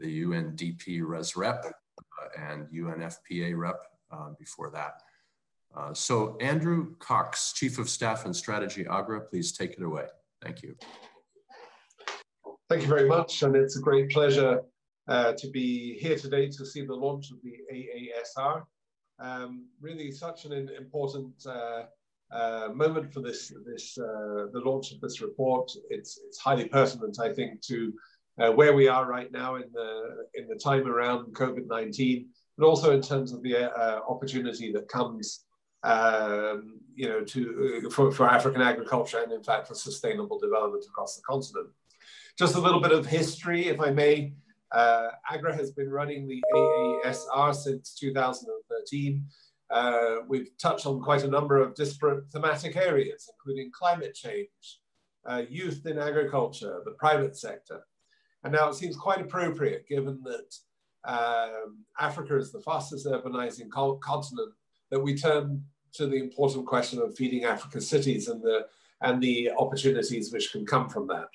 the UNDP Res Rep and UNFPA Rep before that. So Andrew Cox, Chief of Staff and Strategy, AGRA, please take it away. Thank you. Thank you very much, and it's a great pleasure to be here today to see the launch of the AASR. Really such an important moment for the launch of this report. It's highly pertinent, I think, to where we are right now in the time around COVID-19, but also in terms of the opportunity that comes, you know, for African agriculture and, in fact, for sustainable development across the continent. Just a little bit of history, if I may. AGRA has been running the AASR since 2013. We've touched on quite a number of disparate thematic areas, including climate change, youth in agriculture, the private sector. And now it seems quite appropriate, given that Africa is the fastest urbanizing continent, that we turn to the important question of feeding Africa's cities and the opportunities which can come from that.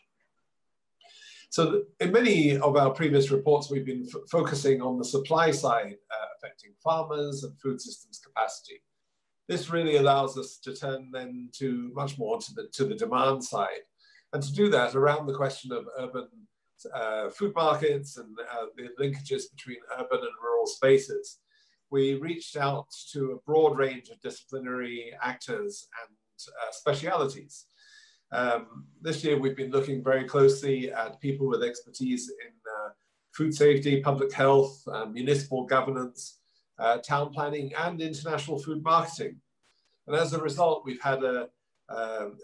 So in many of our previous reports, we've been focusing on the supply side, affecting farmers and food systems capacity. This really allows us to turn then to much more to the demand side. And to do that around the question of urban food markets and the linkages between urban and rural spaces, we reached out to a broad range of disciplinary actors and specialities. This year, we've been looking very closely at people with expertise in food safety, public health, municipal governance, town planning, and international food marketing. And as a result, we've had a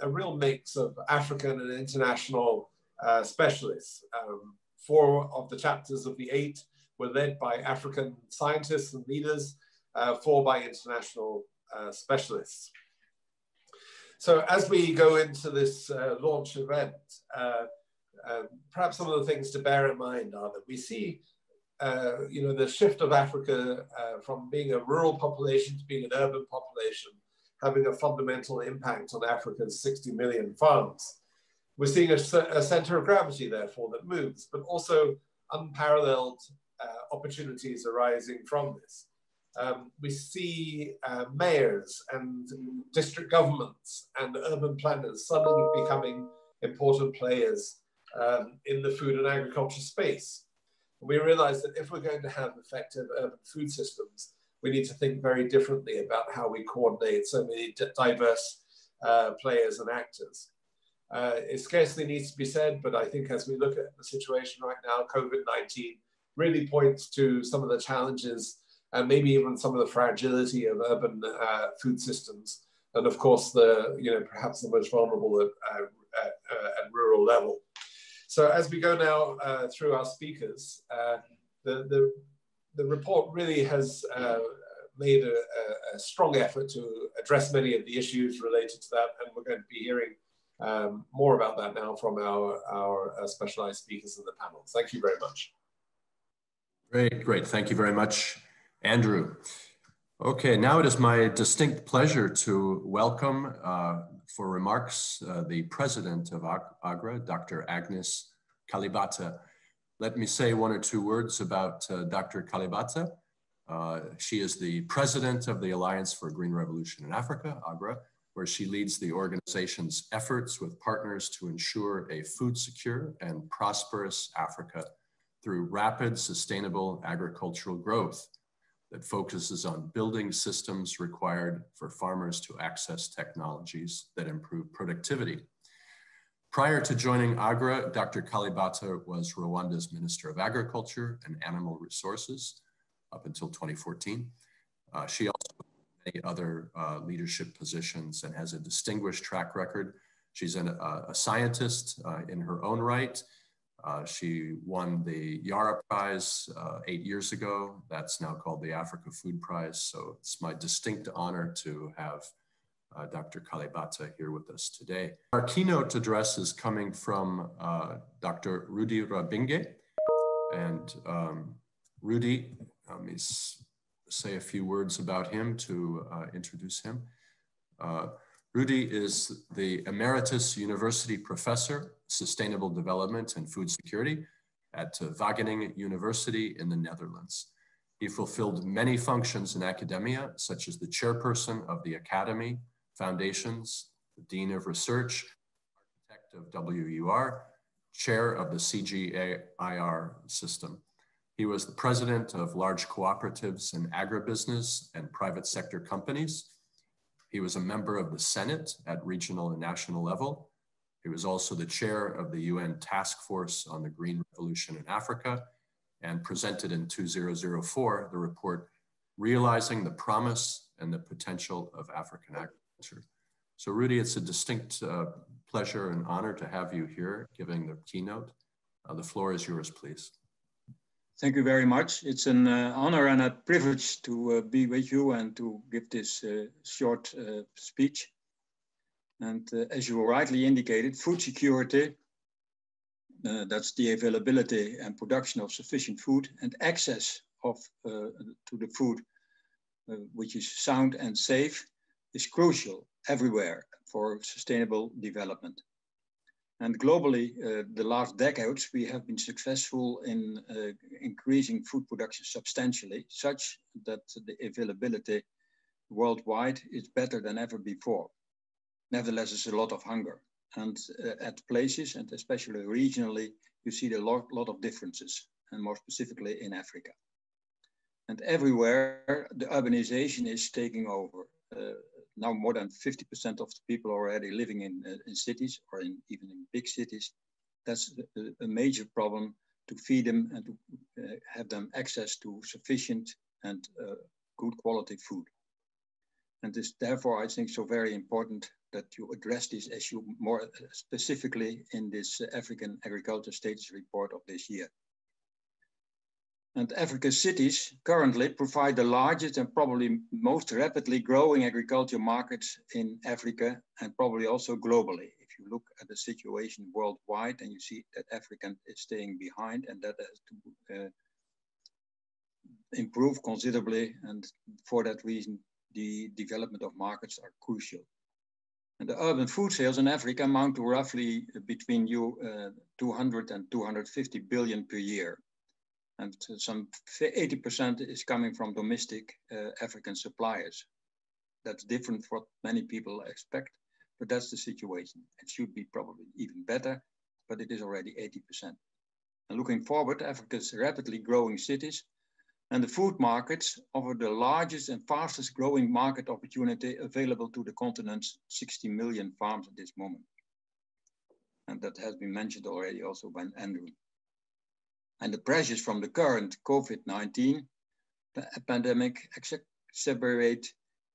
real mix of African and international specialists. 4 of the chapters of the 8 were led by African scientists and leaders, 4 by international specialists. So as we go into this launch event, perhaps some of the things to bear in mind are that we see, you know, the shift of Africa from being a rural population to being an urban population, having a fundamental impact on Africa's 60 million farms. We're seeing a center of gravity, therefore, that moves, but also unparalleled opportunities arising from this. We see mayors and district governments and urban planners suddenly becoming important players in the food and agriculture space. And we realize that if we're going to have effective urban food systems, we need to think very differently about how we coordinate so many diverse players and actors. It scarcely needs to be said, but I think as we look at the situation right now, COVID-19 really points to some of the challenges and maybe even some of the fragility of urban food systems, and of course the, you know, perhaps the most vulnerable at rural level. So as we go now through our speakers, the report really has made a strong effort to address many of the issues related to that, and we're going to be hearing more about that now from our specialized speakers in the panel. Thank you very much. Great, thank you very much, Andrew. Okay, now it is my distinct pleasure to welcome for remarks the president of AGRA, Dr. Agnes Kalibata. Let me say one or two words about Dr. Kalibata. She is the president of the Alliance for Green Revolution in Africa, AGRA, where she leads the organization's efforts with partners to ensure a food secure and prosperous Africa through rapid, sustainable agricultural growth that focuses on building systems required for farmers to access technologies that improve productivity. Prior to joining AGRA, Dr. Kalibata was Rwanda's Minister of Agriculture and Animal Resources up until 2014. She also has many other leadership positions and has a distinguished track record. She's a scientist in her own right. She won the Yara Prize 8 years ago. That's now called the Africa Food Prize. So it's my distinct honor to have Dr. Kalibata here with us today. Our keynote address is coming from Dr. Rudy Rabbinge. And Rudy, let me say a few words about him to introduce him. Rudy is the Emeritus University Professor, Sustainable Development and Food Security at Wageningen University in the Netherlands. He fulfilled many functions in academia, such as the chairperson of the Academy Foundations, the Dean of Research, architect of WUR, chair of the CGIAR system. He was the president of large cooperatives and agribusiness and private sector companies. He was a member of the Senate at regional and national level. He was also the chair of the UN Task Force on the Green Revolution in Africa and presented in 2004 the report, Realizing the Promise and the Potential of African Agriculture. So Rudy, it's a distinct pleasure and honor to have you here giving the keynote. The floor is yours, please. Thank you very much. It's an honor and a privilege to be with you and to give this short speech. And as you rightly indicated, food security, that's the availability and production of sufficient food and access of, to the food, which is sound and safe, is crucial everywhere for sustainable development. And globally, the last decades, we have been successful in increasing food production substantially, such that the availability worldwide is better than ever before. Nevertheless, there's a lot of hunger. And at places, and especially regionally, you see a lot of differences, and more specifically in Africa. And everywhere, the urbanization is taking over. Now more than 50% of the people are already living in cities or in, even in big cities. That's a major problem to feed them and to have them access to sufficient and good quality food. And this, therefore, I think so very important that you address this issue more specifically in this African Agriculture Status Report of this year. And Africa's cities currently provide the largest and probably most rapidly growing agriculture markets in Africa and probably also globally. If you look at the situation worldwide and you see that Africa is staying behind and that has to improve considerably, and for that reason, the development of markets are crucial. And the urban food sales in Africa amount to roughly between 200 and 250 billion per year. And some 80% is coming from domestic African suppliers. That's different from what many people expect, but that's the situation. It should be probably even better, but it is already 80%. And looking forward, Africa's rapidly growing cities and the food markets offer the largest and fastest growing market opportunity available to the continent's 60 million farms at this moment. And that has been mentioned already also by Andrew. And the pressures from the current COVID-19 pandemic exacerbate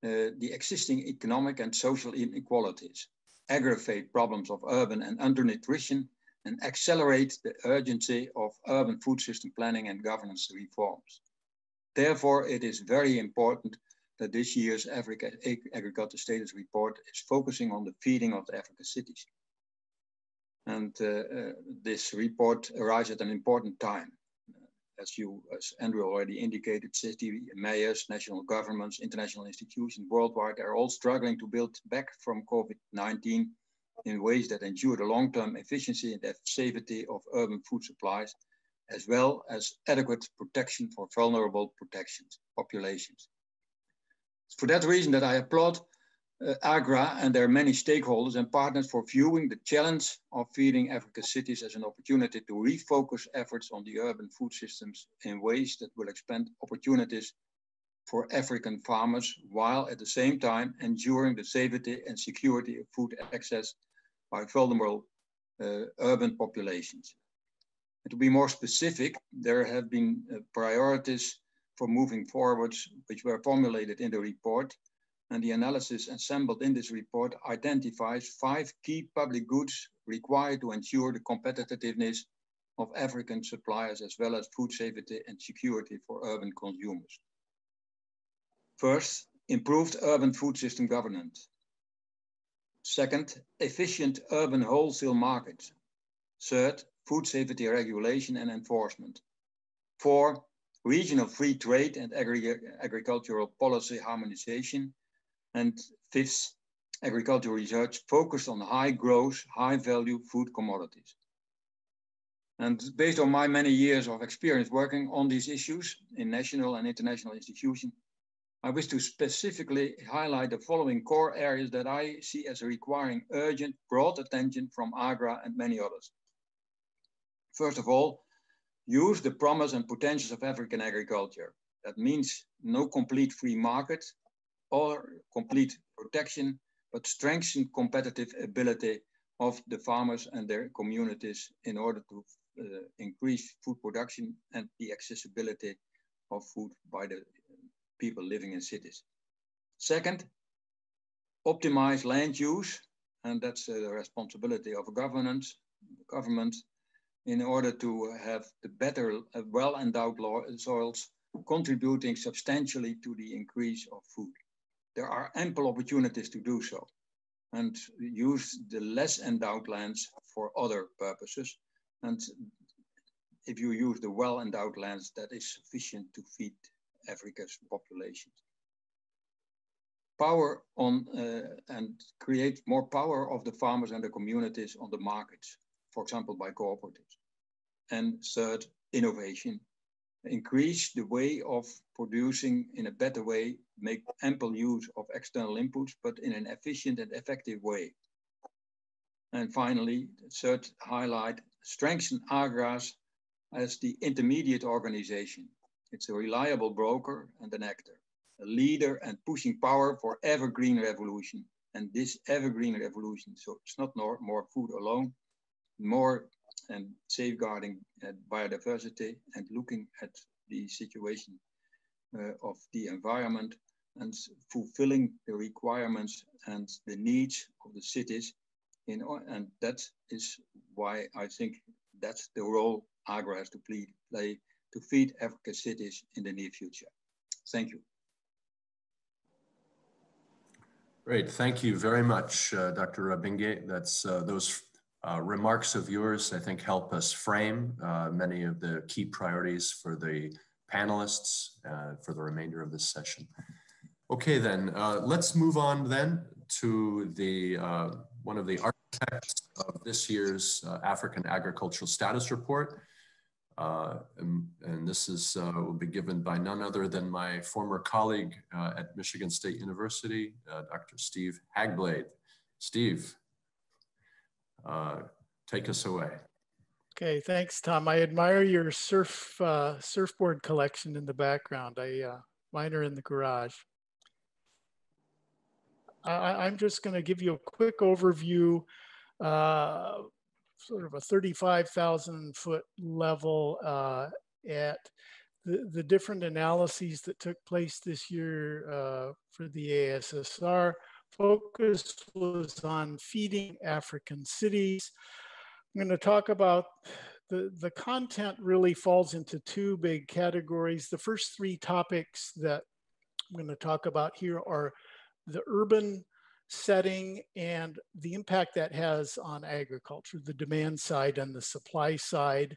the existing economic and social inequalities, aggravate problems of urban and undernutrition, and accelerate the urgency of urban food system planning and governance reforms. Therefore, it is very important that this year's Africa Agriculture Status Report is focusing on the feeding of the African cities. And this report arrives at an important time. As Andrew already indicated, city mayors, national governments, international institutions worldwide are all struggling to build back from COVID-19 in ways that ensure the long-term efficiency and safety of urban food supplies, as well as adequate protection for vulnerable populations. It's for that reason that I applaud AGRA and their many stakeholders and partners for viewing the challenge of feeding Africa's cities as an opportunity to refocus efforts on the urban food systems in ways that will expand opportunities for African farmers while at the same time ensuring the safety and security of food access by vulnerable urban populations. And to be more specific, there have been priorities for moving forwards which were formulated in the report. And the analysis assembled in this report identifies 5 key public goods required to ensure the competitiveness of African suppliers, as well as food safety and security for urban consumers. First, improved urban food system governance. Second, efficient urban wholesale markets. Third, food safety regulation and enforcement. 4, regional free trade and agricultural policy harmonization. And 5th, agricultural research focused on high growth, high value food commodities. And based on my many years of experience working on these issues in national and international institutions, I wish to specifically highlight the following core areas that I see as requiring urgent, broad attention from AGRA and many others. First of all, use the promise and potentials of African agriculture. That means no complete free market or complete protection, but strengthen competitive ability of the farmers and their communities in order to increase food production and the accessibility of food by the people living in cities. Second, optimize land use, and that's the responsibility of government, in order to have the better, well-endowed soils contributing substantially to the increase of food. There are ample opportunities to do so, and use the less endowed lands for other purposes. And if you use the well-endowed lands, that is sufficient to feed Africa's population. Power on and create more power of the farmers and the communities on the markets, for example, by cooperatives. And third, innovation. Increase the way of producing in a better way, make ample use of external inputs, but in an efficient and effective way. And finally, third highlight, strengthen AGRAS as the intermediate organization. It's a reliable broker and an actor, a leader and pushing power for evergreen revolution. And this evergreen revolution, so it's not more food alone, more and safeguarding biodiversity and looking at the situation of the environment and fulfilling the requirements and the needs of the cities. And that is why I think that's the role AGRA has to play to feed Africa's cities in the near future. Thank you. Great, thank you very much, Dr. Rabbinge. That's those remarks of yours, I think, help us frame many of the key priorities for the panelists for the remainder of this session. Okay, then let's move on then to the one of the architects of this year's African Agricultural Status Report. And this is will be given by none other than my former colleague at Michigan State University, Dr. Steve Hagblade. Steve, take us away. Okay, thanks, Tom. I admire your surfboard collection in the background. Mine are in the garage. I'm just going to give you a quick overview, sort of a 35,000-foot level at the different analyses that took place this year for the ASSR. Focus was on feeding African cities. I'm going to talk about the content really falls into two big categories. The first three topics that I'm going to talk about here are the urban setting and the impact that has on agriculture, the demand side and the supply side.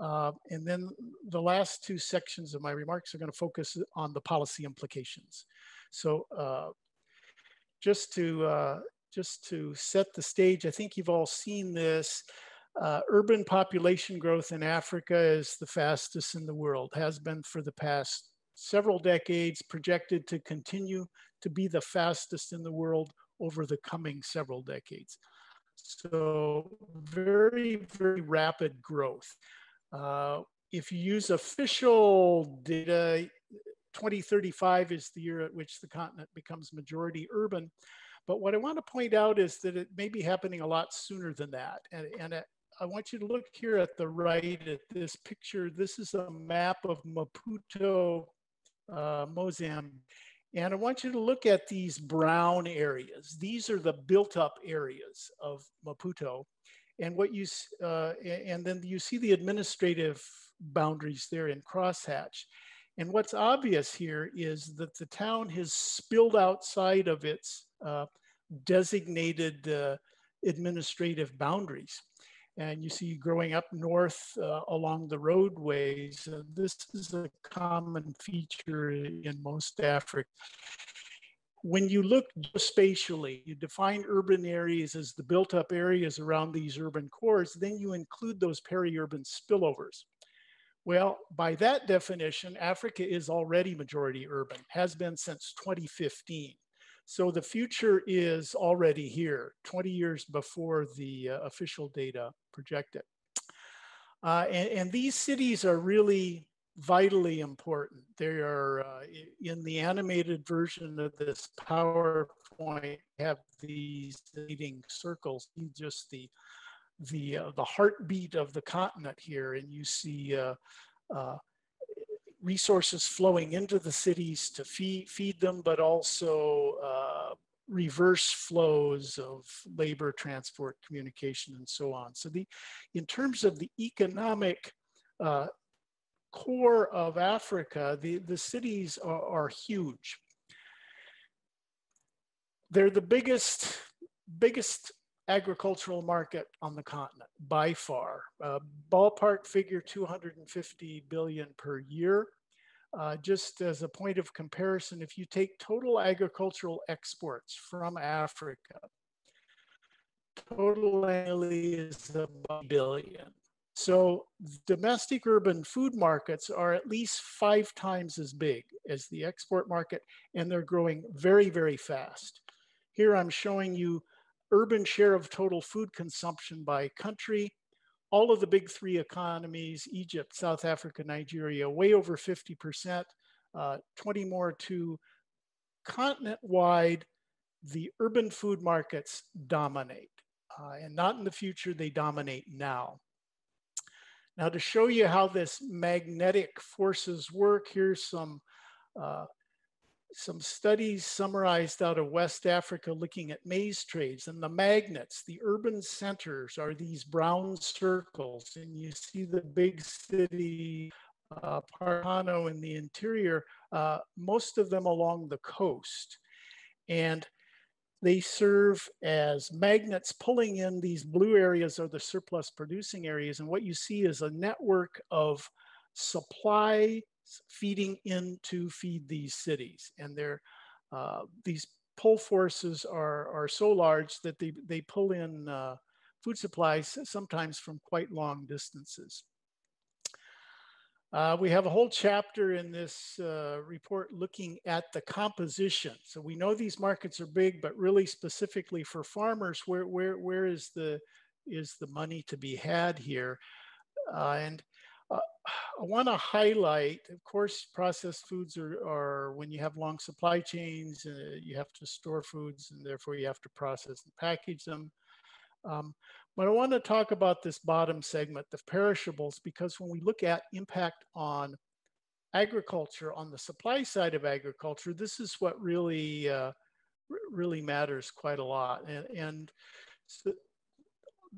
And then the last two sections of my remarks are going to focus on the policy implications. So just to set the stage, I think you've all seen this. Urban population growth in Africa is the fastest in the world, has been for the past several decades, projected to continue to be the fastest in the world over the coming several decades. So very, very rapid growth. If you use official data, 2035 is the year at which the continent becomes majority urban. But what I want to point out is that it may be happening a lot sooner than that. And I want you to look here at the right at this picture. This is a map of Maputo, Mozambique. And I want you to look at these brown areas. These are the built-up areas of Maputo. And what you and then you see the administrative boundaries there in crosshatch. And what's obvious here is that the town has spilled outside of its designated administrative boundaries. And you see growing up north along the roadways. This is a common feature in most Africa. when you look spatially, you define urban areas as the built-up areas around these urban cores, then you include those peri-urban spillovers. Well, by that definition, Africa is already majority urban, has been since 2015. So the future is already here, 20 years before the official data projected. And these cities are really vitally important. They are, in the animated version of this PowerPoint, have these leading circles, just the heartbeat of the continent here. And you see resources flowing into the cities to feed them, but also reverse flows of labor, transport, communication, and so on. So in terms of the economic core of Africa, the cities are huge. They're the biggest agricultural market on the continent by far. Ballpark figure, 250 billion per year. Just as a point of comparison, if you take total agricultural exports from Africa, total annually is about $1 billion. So domestic urban food markets are at least 5 times as big as the export market, and they're growing very, very fast. Here I'm showing you urban share of total food consumption by country. All of the big three economies, Egypt, South Africa, Nigeria, way over 50%, 20 more to continent-wide, the urban food markets dominate. And not in the future, they dominate now. Now, to show you how this magnetic forces work, here's some studies summarized out of West Africa looking at maize trades, and the magnets, the urban centers are these brown circles, and you see the big city, Parano in the interior, most of them along the coast. And they serve as magnets pulling in these blue areas or the surplus producing areas. And what you see is a network of supply feeding in to feed these cities. And these pull forces are so large that they pull in food supplies sometimes from quite long distances. We have a whole chapter in this report looking at the composition. So we know these markets are big, but really specifically for farmers, where is the money to be had here? I want to highlight, of course, processed foods are when you have long supply chains, you have to store foods, and therefore you have to process and package them. But I want to talk about this bottom segment, the perishables, because when we look at impact on agriculture, on the supply side of agriculture, this is what really, really matters quite a lot. And so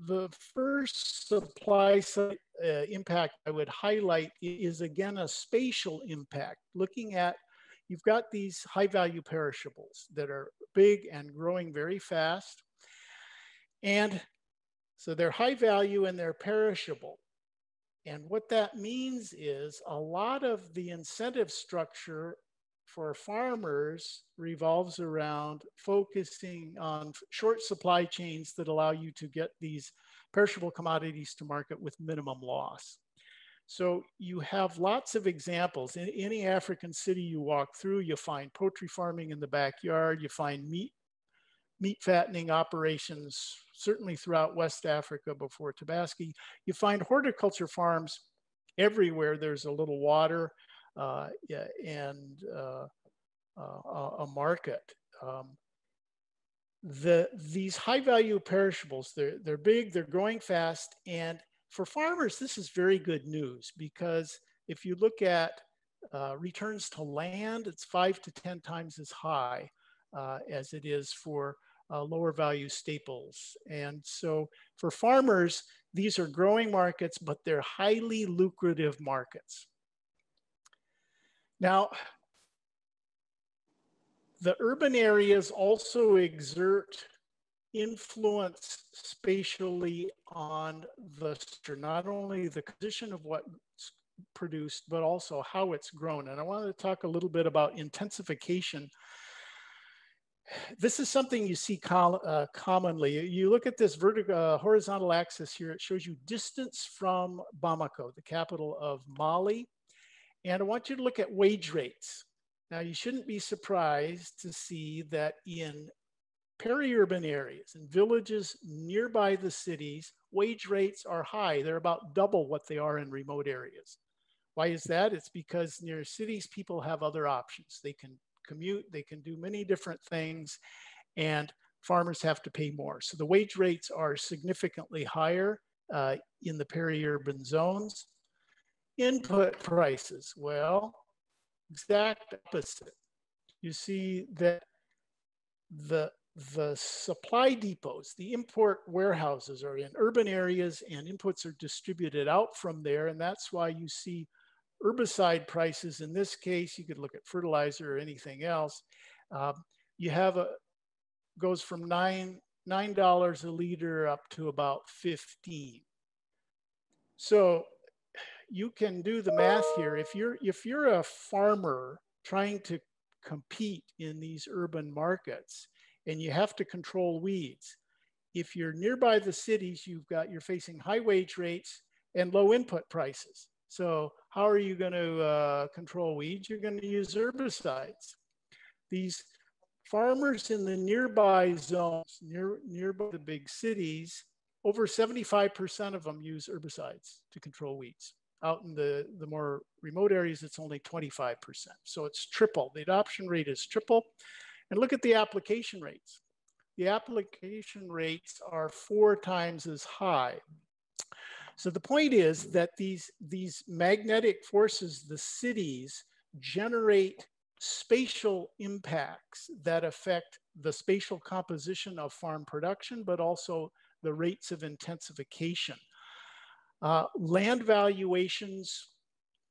the first supply side impact I would highlight is, again, a spatial impact, looking at you've got these high-value perishables that are big and growing very fast. And so they're high value and they're perishable. And what that means is a lot of the incentive structure for farmers revolves around focusing on short supply chains that allow you to get these perishable commodities to market with minimum loss. So you have lots of examples. In any African city you walk through, you find poultry farming in the backyard, you find meat fattening operations, certainly throughout West Africa before Tabaski. You find horticulture farms everywhere. There's a little water and a market. These high value perishables, they're big, they're growing fast. And for farmers, this is very good news, because if you look at returns to land, it's 5 to 10 times as high as it is for lower value staples. And so for farmers, these are growing markets, but they're highly lucrative markets. Now, the urban areas also exert influence spatially on the structure, not only the condition of what's produced, but also how it's grown. And I wanted to talk a little bit about intensification This is something you see commonly. You look at this horizontal axis here. It shows you distance from Bamako, the capital of Mali. And I want you to look at wage rates. Now, you shouldn't be surprised to see that in peri-urban areas and villages nearby the cities, wage rates are high. They're about double what they are in remote areas. Why is that? It's because near cities, people have other options. They can commute, they can do many different things, and farmers have to pay more. So the wage rates are significantly higher in the peri-urban zones. Input prices, well, exact opposite. You see that the supply depots, the import warehouses are in urban areas and inputs are distributed out from there. And that's why you see herbicide prices. In this case, you could look at fertilizer or anything else. You have goes from $9 a liter up to about 15. So you can do the math here. If you're a farmer trying to compete in these urban markets, and you have to control weeds. If you're nearby the cities, you're facing high wage rates and low input prices. So how are you going to control weeds? You're going to use herbicides. These farmers in the nearby zones, nearby the big cities, over 75% of them use herbicides to control weeds. Out in the more remote areas, it's only 25%. So it's triple. The adoption rate is triple. And look at the application rates. The application rates are 4 times as high. So the point is that these magnetic forces, the cities, generate spatial impacts that affect the spatial composition of farm production, but also the rates of intensification. Land valuations,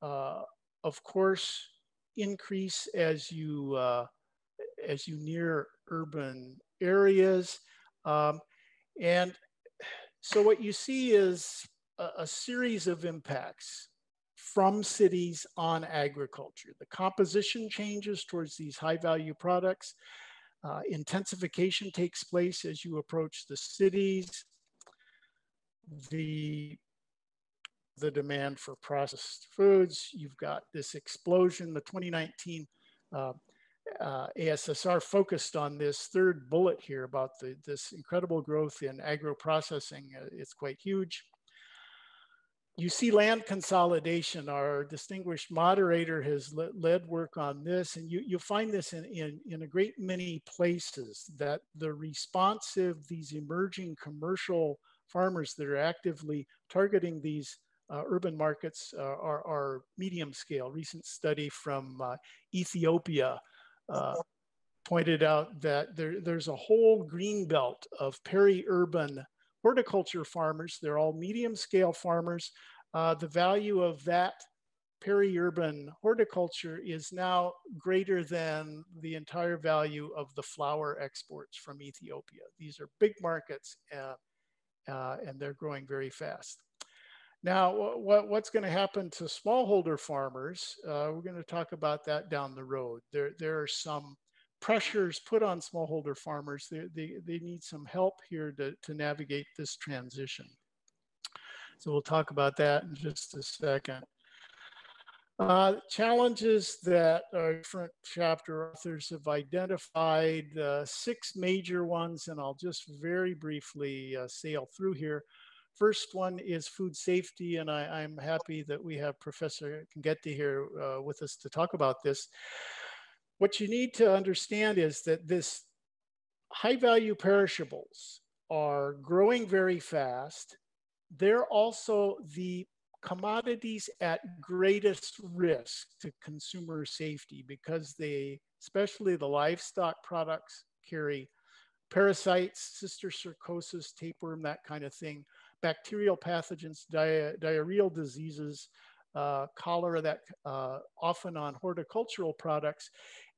of course, increase as you near urban areas. And so what you see is a series of impacts from cities on agriculture. The composition changes towards these high value products. Intensification takes place as you approach the cities. The demand for processed foods, you've got this explosion. The 2019 ASSR focused on this third bullet here about this incredible growth in agro-processing. It's quite huge. You see land consolidation. Our distinguished moderator has led work on this, and you find this in a great many places, that the responsive, these emerging commercial farmers that are actively targeting these urban markets are medium scale. Recent study from Ethiopia pointed out that there's a whole green belt of peri-urban horticulture farmers. They're all medium scale farmers. The value of that peri-urban horticulture is now greater than the entire value of the flour exports from Ethiopia. These are big markets and they're growing very fast. Now, what's going to happen to smallholder farmers? We're going to talk about that down the road. There are some pressures put on smallholder farmers. They need some help here to navigate this transition. So we'll talk about that in just a second. Challenges that our different chapter authors have identified, 6 major ones, and I'll just very briefly sail through here. First one is food safety, and I'm happy that we have Professor Kang'ethe here with us to talk about this. What you need to understand is that this high-value perishables are growing very fast. They're also the commodities at greatest risk to consumer safety because they, especially the livestock products, carry parasites, sister cercosus, tapeworm, that kind of thing. Bacterial pathogens, diarrheal diseases, cholera, that often on horticultural products.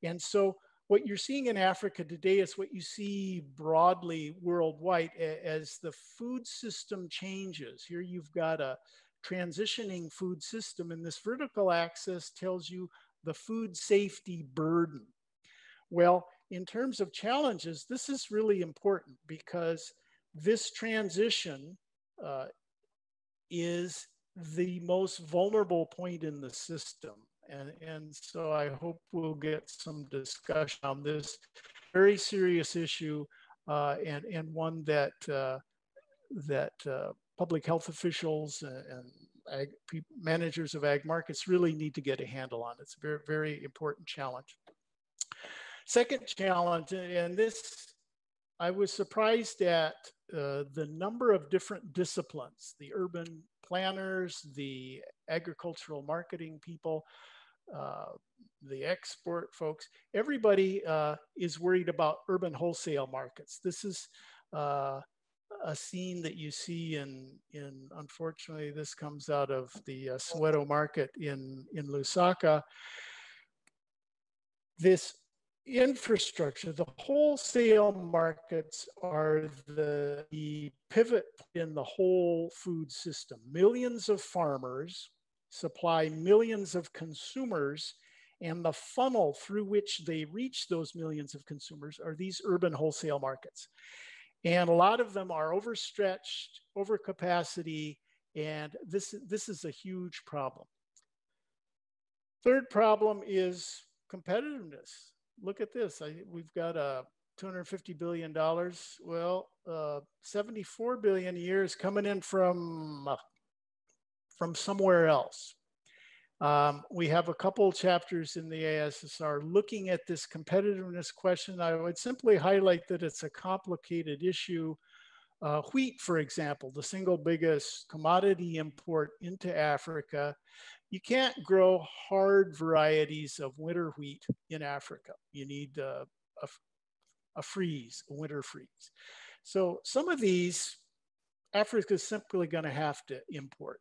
And so what you're seeing in Africa today is what you see broadly worldwide as the food system changes. Here you've got a transitioning food system, and this vertical axis tells you the food safety burden. Well, in terms of challenges, this is really important because this transition is the most vulnerable point in the system. And so I hope we'll get some discussion on this very serious issue and one that public health officials and ag managers of ag markets really need to get a handle on. It's a very, very important challenge. Second challenge, and this I was surprised at the number of different disciplines, the urban planners, the agricultural marketing people, the export folks, everybody is worried about urban wholesale markets. This is a scene that you see in unfortunately, this comes out of the Soweto market in Lusaka. This infrastructure, the wholesale markets are the pivot in the whole food system. Millions of farmers supply millions of consumers, and the funnel through which they reach those millions of consumers are these urban wholesale markets. And a lot of them are overstretched, overcapacity, and this is a huge problem. Third problem is competitiveness. Look at this, we've got $250 billion. Well, $74 billion a year is coming in from somewhere else. We have a couple chapters in the ASSR looking at this competitiveness question. I would simply highlight that it's a complicated issue. Wheat, for example, the single biggest commodity import into Africa. You can't grow hard varieties of winter wheat in Africa. You need a freeze, a winter freeze. So some of these, Africa is simply going to have to import,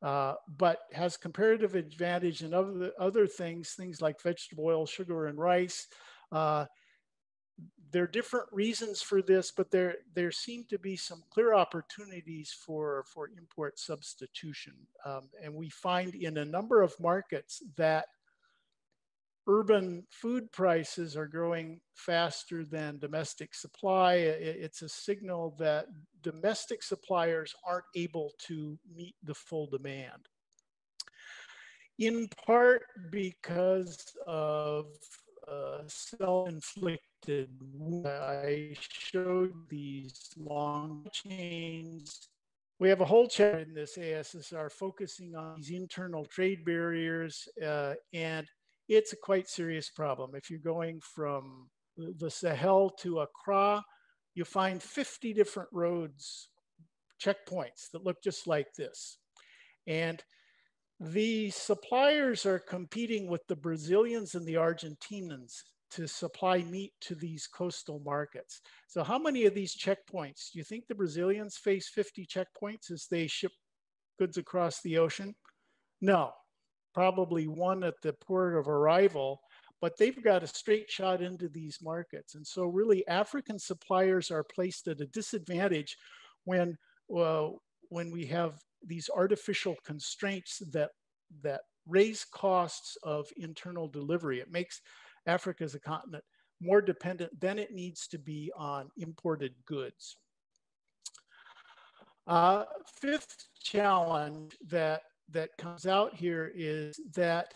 but has comparative advantage in other things like vegetable oil, sugar, and rice. There are different reasons for this, but there seem to be some clear opportunities for import substitution. And we find in a number of markets that urban food prices are growing faster than domestic supply. It's a signal that domestic suppliers aren't able to meet the full demand, in part because of self-inflicted wounds. I showed these long chains. We have a whole chapter in this ASSR focusing on these internal trade barriers, and it's a quite serious problem. If you're going from the Sahel to Accra, you find 50 different roads, checkpoints that look just like this. And the suppliers are competing with the Brazilians and the Argentinians to supply meat to these coastal markets. So how many of these checkpoints? Do you think the Brazilians face 50 checkpoints as they ship goods across the ocean? No, probably one at the port of arrival, but they've got a straight shot into these markets. And so really African suppliers are placed at a disadvantage when we have these artificial constraints that raise costs of internal delivery. It makes Africa as a continent more dependent than it needs to be on imported goods. Fifth challenge that comes out here is that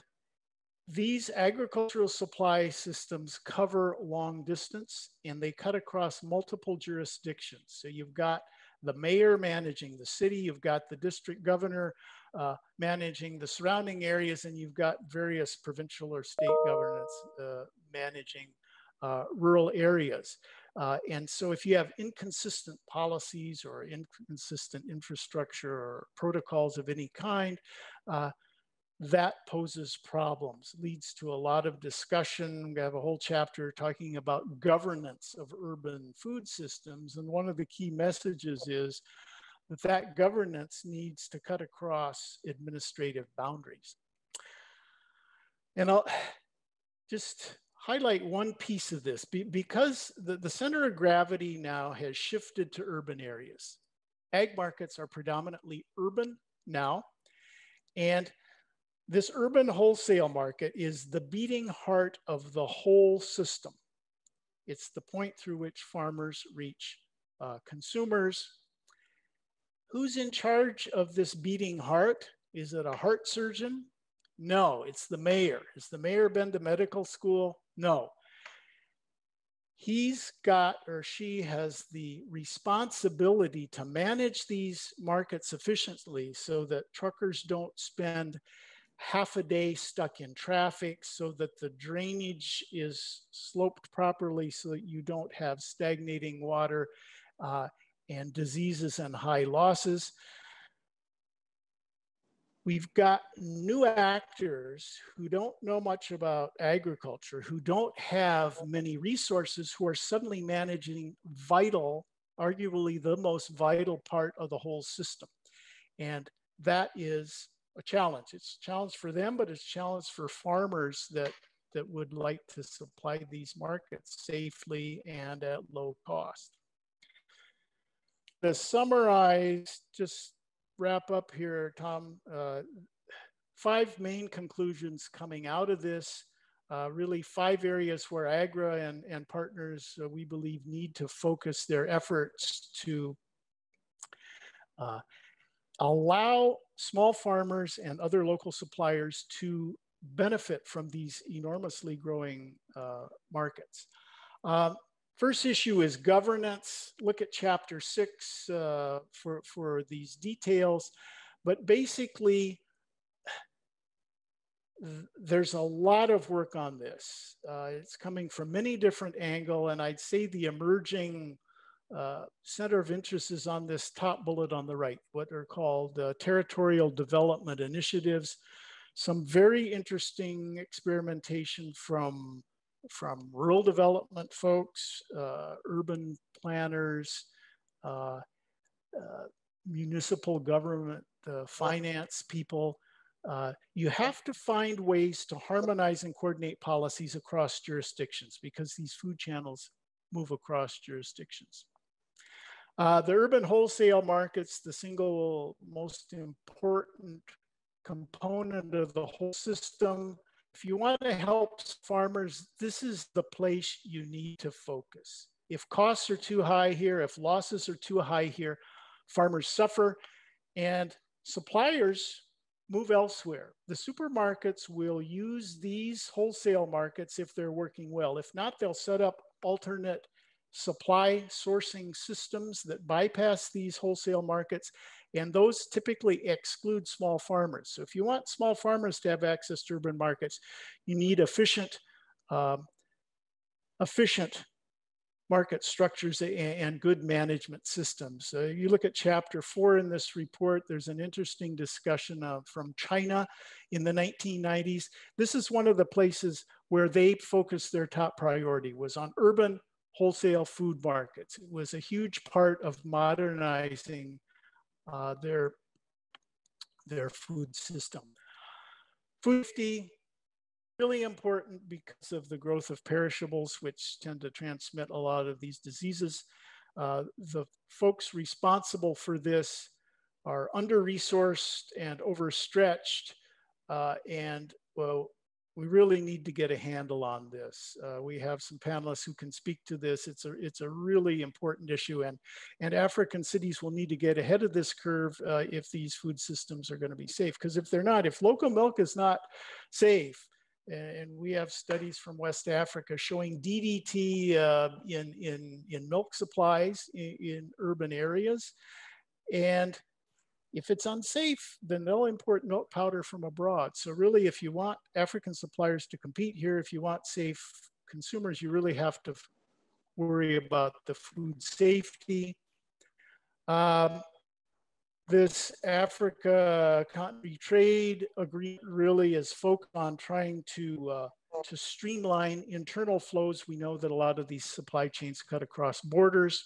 these agricultural supply systems cover long distance and they cut across multiple jurisdictions. So you've got the mayor managing the city, you've got the district governor managing the surrounding areas, and you've got various provincial or state governments managing rural areas. And so if you have inconsistent policies or inconsistent infrastructure or protocols of any kind, that poses problems, leads to a lot of discussion. We have a whole chapter talking about governance of urban food systems. And one of the key messages is that governance needs to cut across administrative boundaries. And I'll just highlight one piece of this. Because the center of gravity now has shifted to urban areas, ag markets are predominantly urban now. And this urban wholesale market is the beating heart of the whole system. It's the point through which farmers reach consumers. Who's in charge of this beating heart? Is it a heart surgeon? No, it's the mayor. Has the mayor been to medical school? No. He's got, or she has, the responsibility to manage these markets efficiently so that truckers don't spend half a day stuck in traffic, so that the drainage is sloped properly so that you don't have stagnating water and diseases and high losses. We've got new actors who don't know much about agriculture, who don't have many resources, who are suddenly managing vital, arguably the most vital part of the whole system. And that is a challenge. It's a challenge for them, but it's a challenge for farmers that would like to supply these markets safely and at low cost. To summarize, just wrap up here, Tom, five main conclusions coming out of this, really five areas where AGRA and partners, we believe, need to focus their efforts to allow small farmers and other local suppliers to benefit from these enormously growing markets. First issue is governance. Look at chapter 6 for these details, but basically there's a lot of work on this. It's coming from many different angles, and I'd say the emerging center of interest is on this top bullet on the right, what are called territorial development initiatives. Some very interesting experimentation from rural development folks, urban planners, municipal government finance people. You have to find ways to harmonize and coordinate policies across jurisdictions, because these food channels move across jurisdictions. The urban wholesale markets, the single most important component of the whole system. If you want to help farmers, this is the place you need to focus. If costs are too high here, if losses are too high here, farmers suffer and suppliers move elsewhere. The supermarkets will use these wholesale markets if they're working well. If not, they'll set up alternate supply sourcing systems that bypass these wholesale markets, and those typically exclude small farmers. So if you want small farmers to have access to urban markets, you need efficient market structures and good management systems. So you look at chapter 4 in this report, there's an interesting discussion from China in the 1990s. This is one of the places where they focused their top priority, was on urban wholesale food markets. It was a huge part of modernizing their food system. Food safety, really important because of the growth of perishables, which tend to transmit a lot of these diseases. The folks responsible for this are under-resourced and overstretched, and well, we really need to get a handle on this. We have some panelists who can speak to this. It's a really important issue, and African cities will need to get ahead of this curve if these food systems are going to be safe. Because if they're not, if local milk is not safe, and we have studies from West Africa showing DDT in milk supplies in urban areas, and if it's unsafe, then they'll import milk powder from abroad. So really, if you want African suppliers to compete here, if you want safe consumers, you really have to worry about the food safety. This Africa Continental Trade Agreement really is focused on trying to streamline internal flows. We know that a lot of these supply chains cut across borders.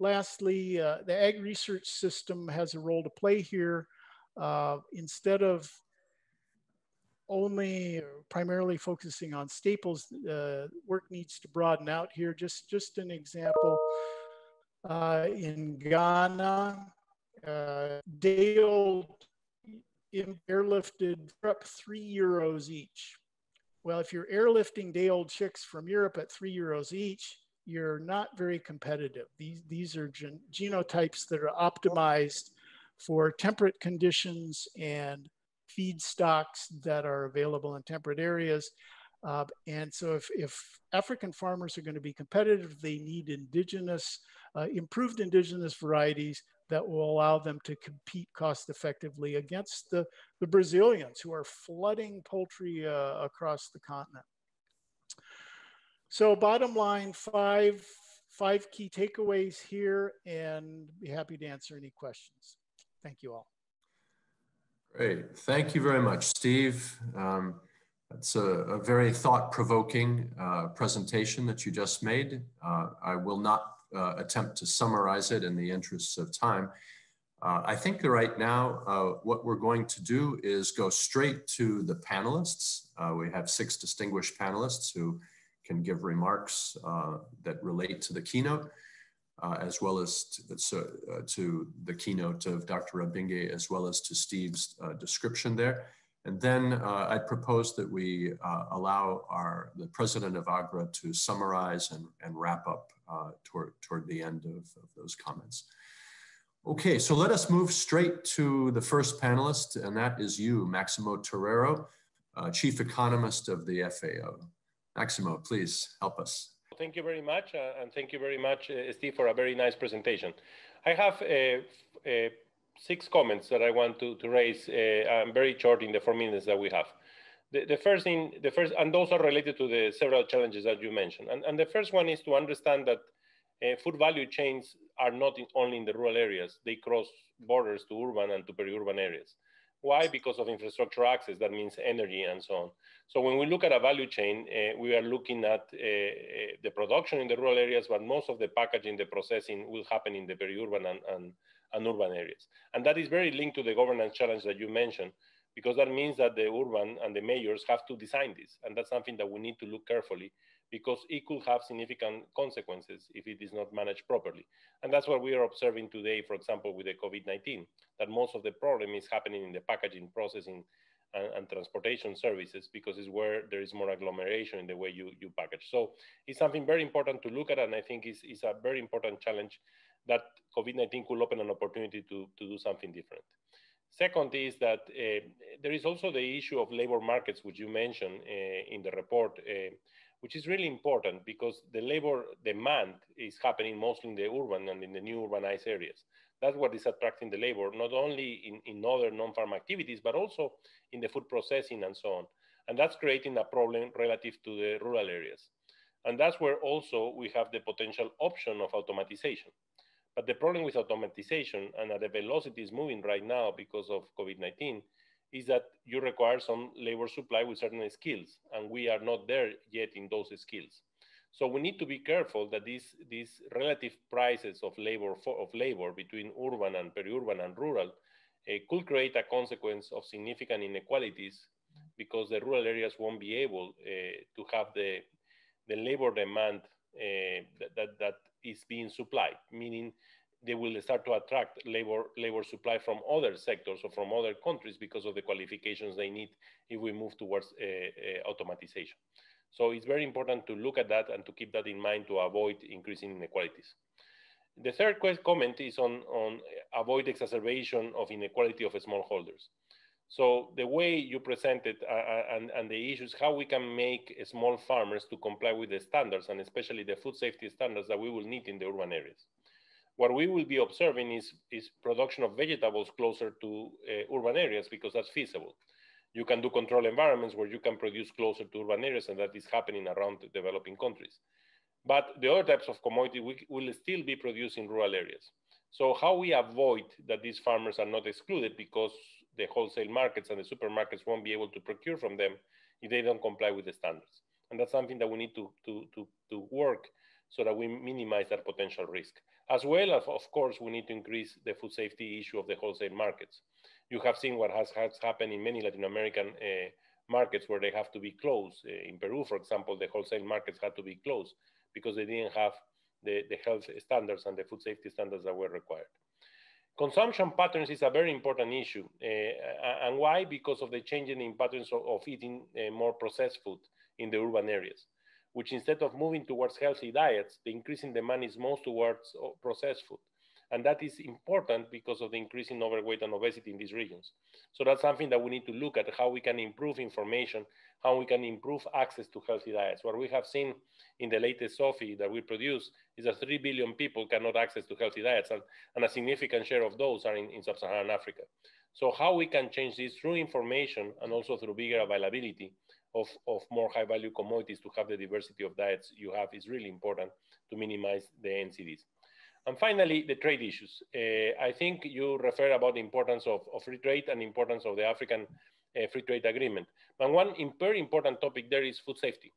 Lastly, the ag research system has a role to play here. Instead of only primarily focusing on staples, work needs to broaden out here. Just an example, in Ghana, day-old airlifted truck €3 each. Well, if you're airlifting day-old chicks from Europe at €3 each, you're not very competitive. These are genotypes that are optimized for temperate conditions and feedstocks that are available in temperate areas. And so if African farmers are going to be competitive, they need indigenous, improved indigenous varieties that will allow them to compete cost effectively against the Brazilians who are flooding poultry across the continent. So bottom line, five key takeaways here, and be happy to answer any questions. Thank you all. Great, thank you very much, Steve. That's a very thought-provoking presentation that you just made. I will not attempt to summarize it in the interests of time. I think that right now, what we're going to do is go straight to the panelists. We have 6 distinguished panelists who can give remarks that relate to the keynote, as well as to the keynote of Dr. Rabbinge, as well as to Steve's description there. And then I propose that we allow the president of AGRA to summarize and wrap up toward the end of those comments. Okay, so let us move straight to the first panelist, and that is you, Maximo Torero, Chief Economist of the FAO. Maximo, please help us. Thank you very much, and thank you very much, Steve, for a very nice presentation. I have a 6 comments that I want to raise. I'm very short in the 4 minutes that we have. The first, and those are related to the several challenges that you mentioned. And the first one is to understand that food value chains are not only in the rural areas. They cross borders to urban and to peri-urban areas. Why? Because of infrastructure access. That means energy and so on. So when we look at a value chain, we are looking at the production in the rural areas, but most of the packaging, the processing will happen in the peri-urban and urban areas. And that is very linked to the governance challenge that you mentioned, because that means that the urban and the mayors have to design this. And that's something that we need to look carefully, because it could have significant consequences if it is not managed properly. And that's what we are observing today, for example, with the COVID-19, that most of the problem is happening in the packaging, processing, and transportation services, because it's where there is more agglomeration in the way you package. So it's something very important to look at, and I think it's a very important challenge that COVID-19 could open an opportunity to do something different. Second is that there is also the issue of labor markets, which you mentioned in the report, which is really important because the labor demand is happening mostly in the urban and in the new urbanized areas. That's what is attracting the labor, not only in other non-farm activities, but also in the food processing and so on. And that's creating a problem relative to the rural areas. And that's where also we have the potential option of automatization. But the problem with automatization and at the velocity is moving right now because of COVID-19 is that you require some labor supply with certain skills, and we are not there yet in those skills. So we need to be careful that these relative prices of labor between urban and peri-urban and rural could create a consequence of significant inequalities, because the rural areas won't be able to have the labor demand that is being supplied, meaning they will start to attract labor supply from other sectors or from other countries because of the qualifications they need if we move towards automatization. So it's very important to look at that and to keep that in mind to avoid increasing inequalities. The third comment is on avoid exacerbation of inequality of smallholders. So the way you presented and the issues, how we can make small farmers to comply with the standards, and especially the food safety standards that we will need in the urban areas. What we will be observing is production of vegetables closer to urban areas, because that's feasible. You can do controlled environments where you can produce closer to urban areas, and that is happening around developing countries. But the other types of commodity will still be produced in rural areas. So how we avoid that these farmers are not excluded because the wholesale markets and the supermarkets won't be able to procure from them if they don't comply with the standards. And that's something that we need to work so that we minimize that potential risk. As well as, of course, we need to increase the food safety issue of the wholesale markets. You have seen what has happened in many Latin American markets where they have to be closed. In Peru, for example, the wholesale markets had to be closed because they didn't have the health standards and the food safety standards that were required. Consumption patterns is a very important issue. And why? Because of the changing in patterns of eating more processed food in the urban areas, which instead of moving towards healthy diets, the increasing demand is most towards processed food. And that is important because of the increase in overweight and obesity in these regions. So that's something that we need to look at, how we can improve information, how we can improve access to healthy diets. What we have seen in the latest SOFI that we produce is that 3 billion people cannot access to healthy diets, and a significant share of those are in sub-Saharan Africa. So how we can change this through information and also through bigger availability of more high-value commodities to have the diversity of diets you have is really important to minimize the NCDs. And finally, the trade issues. I think you refer about the importance of free trade and the importance of the African Free Trade Agreement. But one very important topic there is food safety,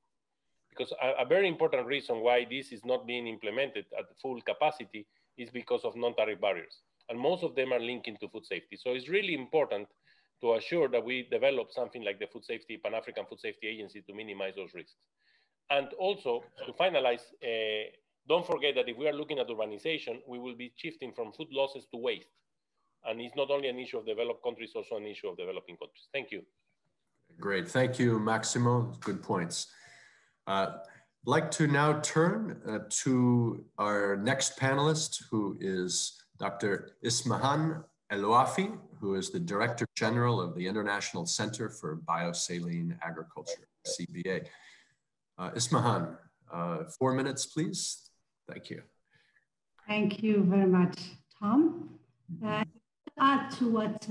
because a very important reason why this is not being implemented at full capacity is because of non-tariff barriers. And most of them are linking to food safety. So it's really important to assure that we develop something like the food safety, Pan-African Food Safety Agency, to minimize those risks. And also, to finalize, don't forget that if we are looking at urbanization, we will be shifting from food losses to waste. And it's not only an issue of developed countries, also an issue of developing countries. Thank you. Great. Thank you, Maximo. Good points. I'd like to now turn to our next panelist, who is Dr. Ismahan Elouafi, who is the Director General of the International Center for Biosaline Agriculture, CBA. Ismahan, 4 minutes, please. Thank you. Thank you very much, Tom. Add to what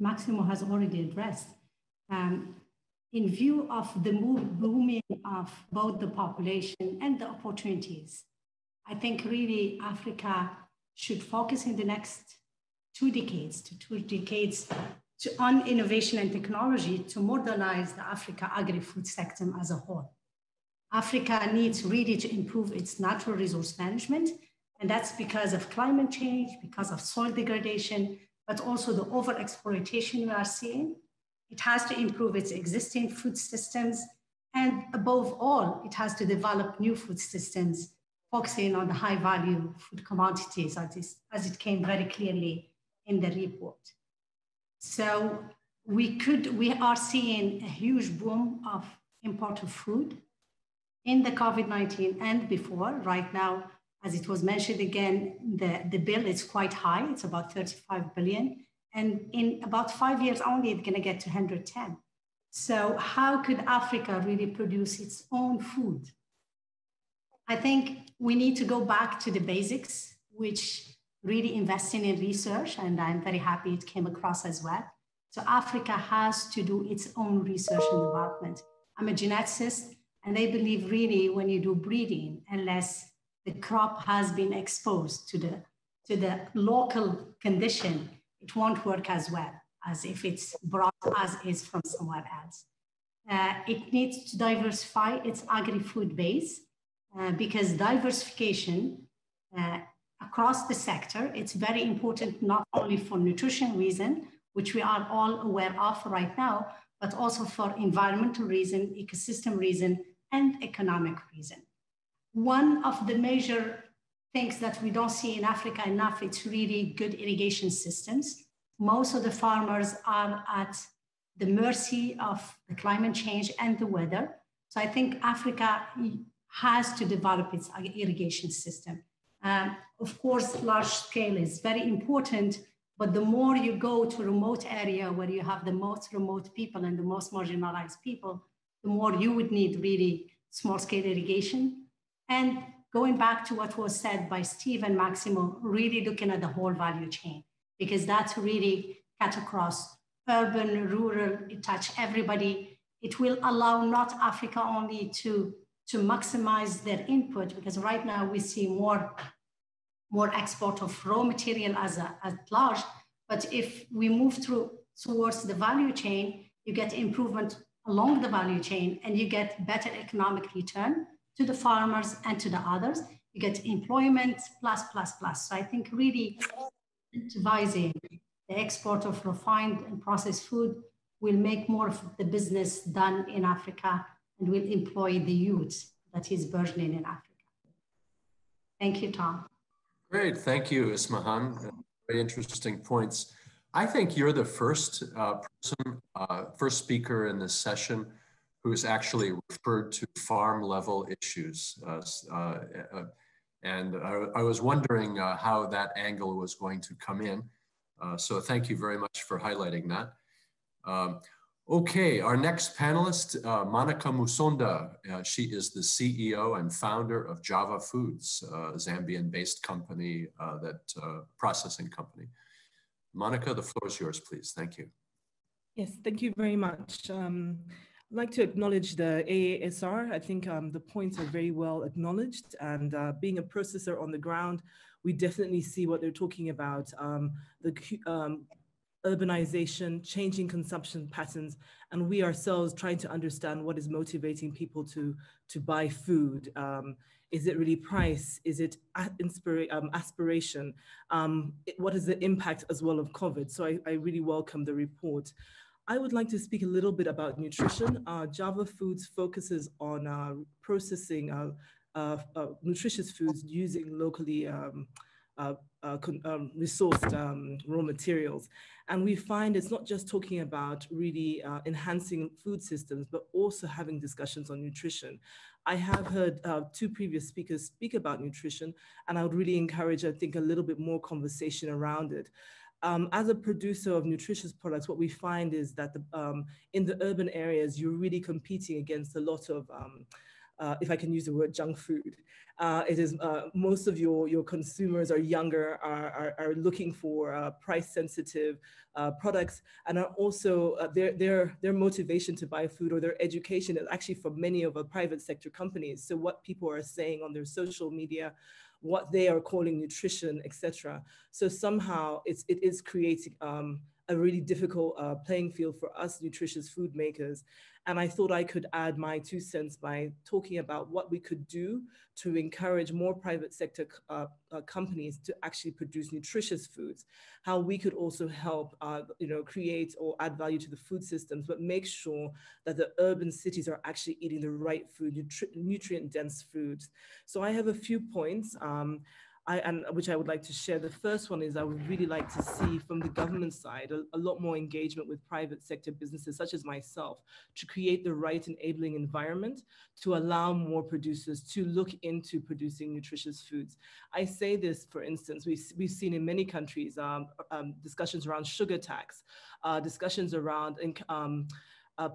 Maximo has already addressed, in view of the booming of both the population and the opportunities, I think really Africa should focus in the next 2 decades on innovation and technology to modernize the Africa agri-food sector as a whole. Africa needs really to improve its natural resource management, and that's because of climate change, because of soil degradation, but also the over-exploitation we are seeing. It has to improve its existing food systems, and above all, it has to develop new food systems, focusing on the high-value food commodities, as it came very clearly in the report. So we are seeing a huge boom of import of food in the COVID-19 and before. Right now, as it was mentioned again, the bill is quite high. It's about 35 billion. And in about 5 years only, it's gonna get to 110. So how could Africa really produce its own food? I think we need to go back to the basics, which really investing in research, and I'm very happy it came across as well. So Africa has to do its own research and development. I'm a geneticist, and they believe really when you do breeding, unless the crop has been exposed to the local condition, it won't work as well as if it's brought as is from somewhere else. It needs to diversify its agri-food base because diversification across the sector, it's very important not only for nutrition reason, which we are all aware of right now, but also for environmental reason, ecosystem reason, and economic reason. One of the major things that we don't see in Africa enough, it's really good irrigation systems. Most of the farmers are at the mercy of the climate change and the weather. So I think Africa has to develop its irrigation system. Of course, large scale is very important, but the more you go to remote area where you have the most remote people and the most marginalized people, the more you would need really small scale irrigation. And going back to what was said by Steve and Maximo, really looking at the whole value chain, because that's really cut across urban, rural, it touches everybody. It will allow not Africa only to maximize their input, because right now we see more export of raw material at large, but if we move towards the value chain, you get improvement along the value chain and you get better economic return to the farmers and to the others. You get employment, plus. So I think really incentivizing the export of refined and processed food will make more of the business done in Africa and will employ the youth that is burgeoning in Africa. Thank you, Tom. Great, thank you, Ismahan. very interesting points. I think you're the first person, first speaker in this session who has actually referred to farm level issues. And I was wondering how that angle was going to come in. So thank you very much for highlighting that. Okay, our next panelist, Monica Musonda. She is the CEO and founder of Java Foods, a Zambian-based company, processing company. Monica, the floor is yours, please. Thank you. Yes, thank you very much. I'd like to acknowledge the AASR. I think the points are very well acknowledged, and being a processor on the ground, we definitely see what they're talking about. Urbanization, changing consumption patterns, and we ourselves trying to understand what is motivating people to buy food. Is it really price? Is it aspiration? What is the impact as well of COVID? So I really welcome the report. I would like to speak a little bit about nutrition. Java Foods focuses on processing nutritious foods using locally resourced raw materials. And we find it's not just talking about really enhancing food systems, but also having discussions on nutrition. I have heard two previous speakers speak about nutrition, and I would really encourage, I think, a little bit more conversation around it. As a producer of nutritious products, what we find is that in the urban areas, you're really competing against a lot of, if I can use the word, junk food. It is most of your consumers are younger, are looking for price-sensitive products, and are also their motivation to buy food or their education is actually from many of our private sector companies. So what people are saying on their social media, what they are calling nutrition, etc. So somehow it is creating a really difficult playing field for us nutritious food makers. And I thought I could add my 2 cents by talking about what we could do to encourage more private sector companies to actually produce nutritious foods, how we could also help create or add value to the food systems, but make sure that the urban cities are actually eating the right food, nutrient-dense foods. So I have a few points. Which I would like to share. The first one is I would really like to see from the government side a lot more engagement with private sector businesses such as myself to create the right enabling environment to allow more producers to look into producing nutritious foods. I say this, for instance, we've seen in many countries discussions around sugar tax, discussions around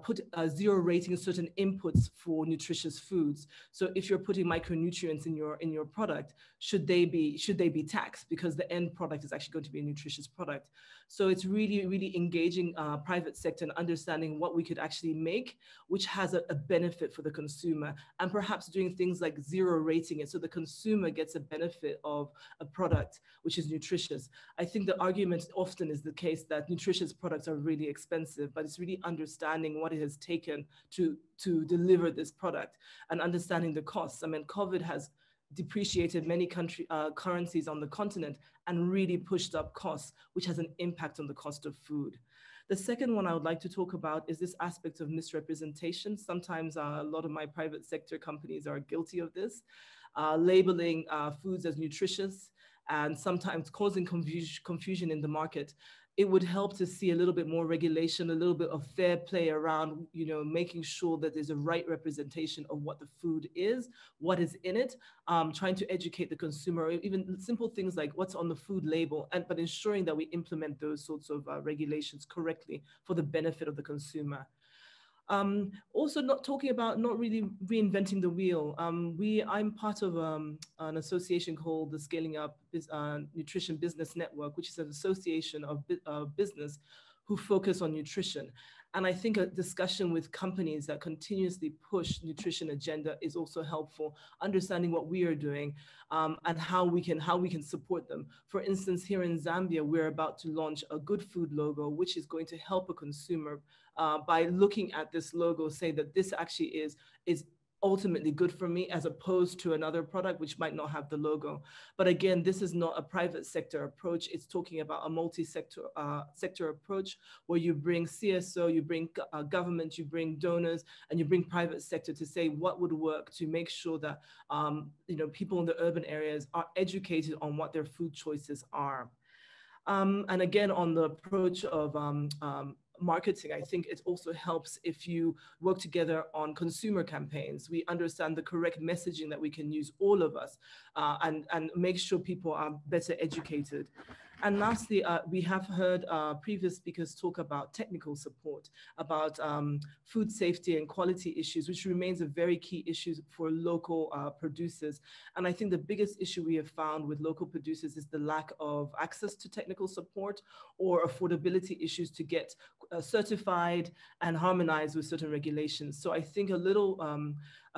put zero rating certain inputs for nutritious foods. So if you're putting micronutrients in your product, should they be taxed, because the end product is actually going to be a nutritious product. So it's really, really engaging private sector and understanding what we could actually make, which has a benefit for the consumer, and perhaps doing things like zero rating it so the consumer gets a benefit of a product which is nutritious. I think the argument often is the case that nutritious products are really expensive, but it's really understanding what it has taken to deliver this product and understanding the costs. I mean, COVID has depreciated many currencies on the continent and really pushed up costs, which has an impact on the cost of food. The second one I would like to talk about is this aspect of misrepresentation. Sometimes a lot of my private sector companies are guilty of this, labeling foods as nutritious and sometimes causing confusion in the market. It would help to see a little bit more regulation, a little bit of fair play around, making sure that there's a right representation of what the food is, what is in it, trying to educate the consumer, even simple things like what's on the food label, but ensuring that we implement those sorts of regulations correctly for the benefit of the consumer. Also not really reinventing the wheel. I'm part of an association called the Scaling Up Nutrition Business Network, which is an association of business who focus on nutrition. And I think a discussion with companies that continuously push nutrition agenda is also helpful, understanding what we are doing and how we can support them. For instance, here in Zambia, we're about to launch a good food logo, which is going to help a consumer by looking at this logo, say that this actually is ultimately good for me, as opposed to another product which might not have the logo. But again, this is not a private sector approach. It's talking about a multi-sector sector approach where you bring CSO, you bring government, you bring donors, and you bring private sector to say what would work to make sure that people in the urban areas are educated on what their food choices are. And again, on the approach of marketing, I think it also helps if you work together on consumer campaigns. We understand the correct messaging that we can use, all of us, and make sure people are better educated. And lastly, we have heard previous speakers talk about technical support, about food safety and quality issues, which remains a very key issue for local producers. And I think the biggest issue we have found with local producers is the lack of access to technical support or affordability issues to get certified and harmonized with certain regulations. So I think a little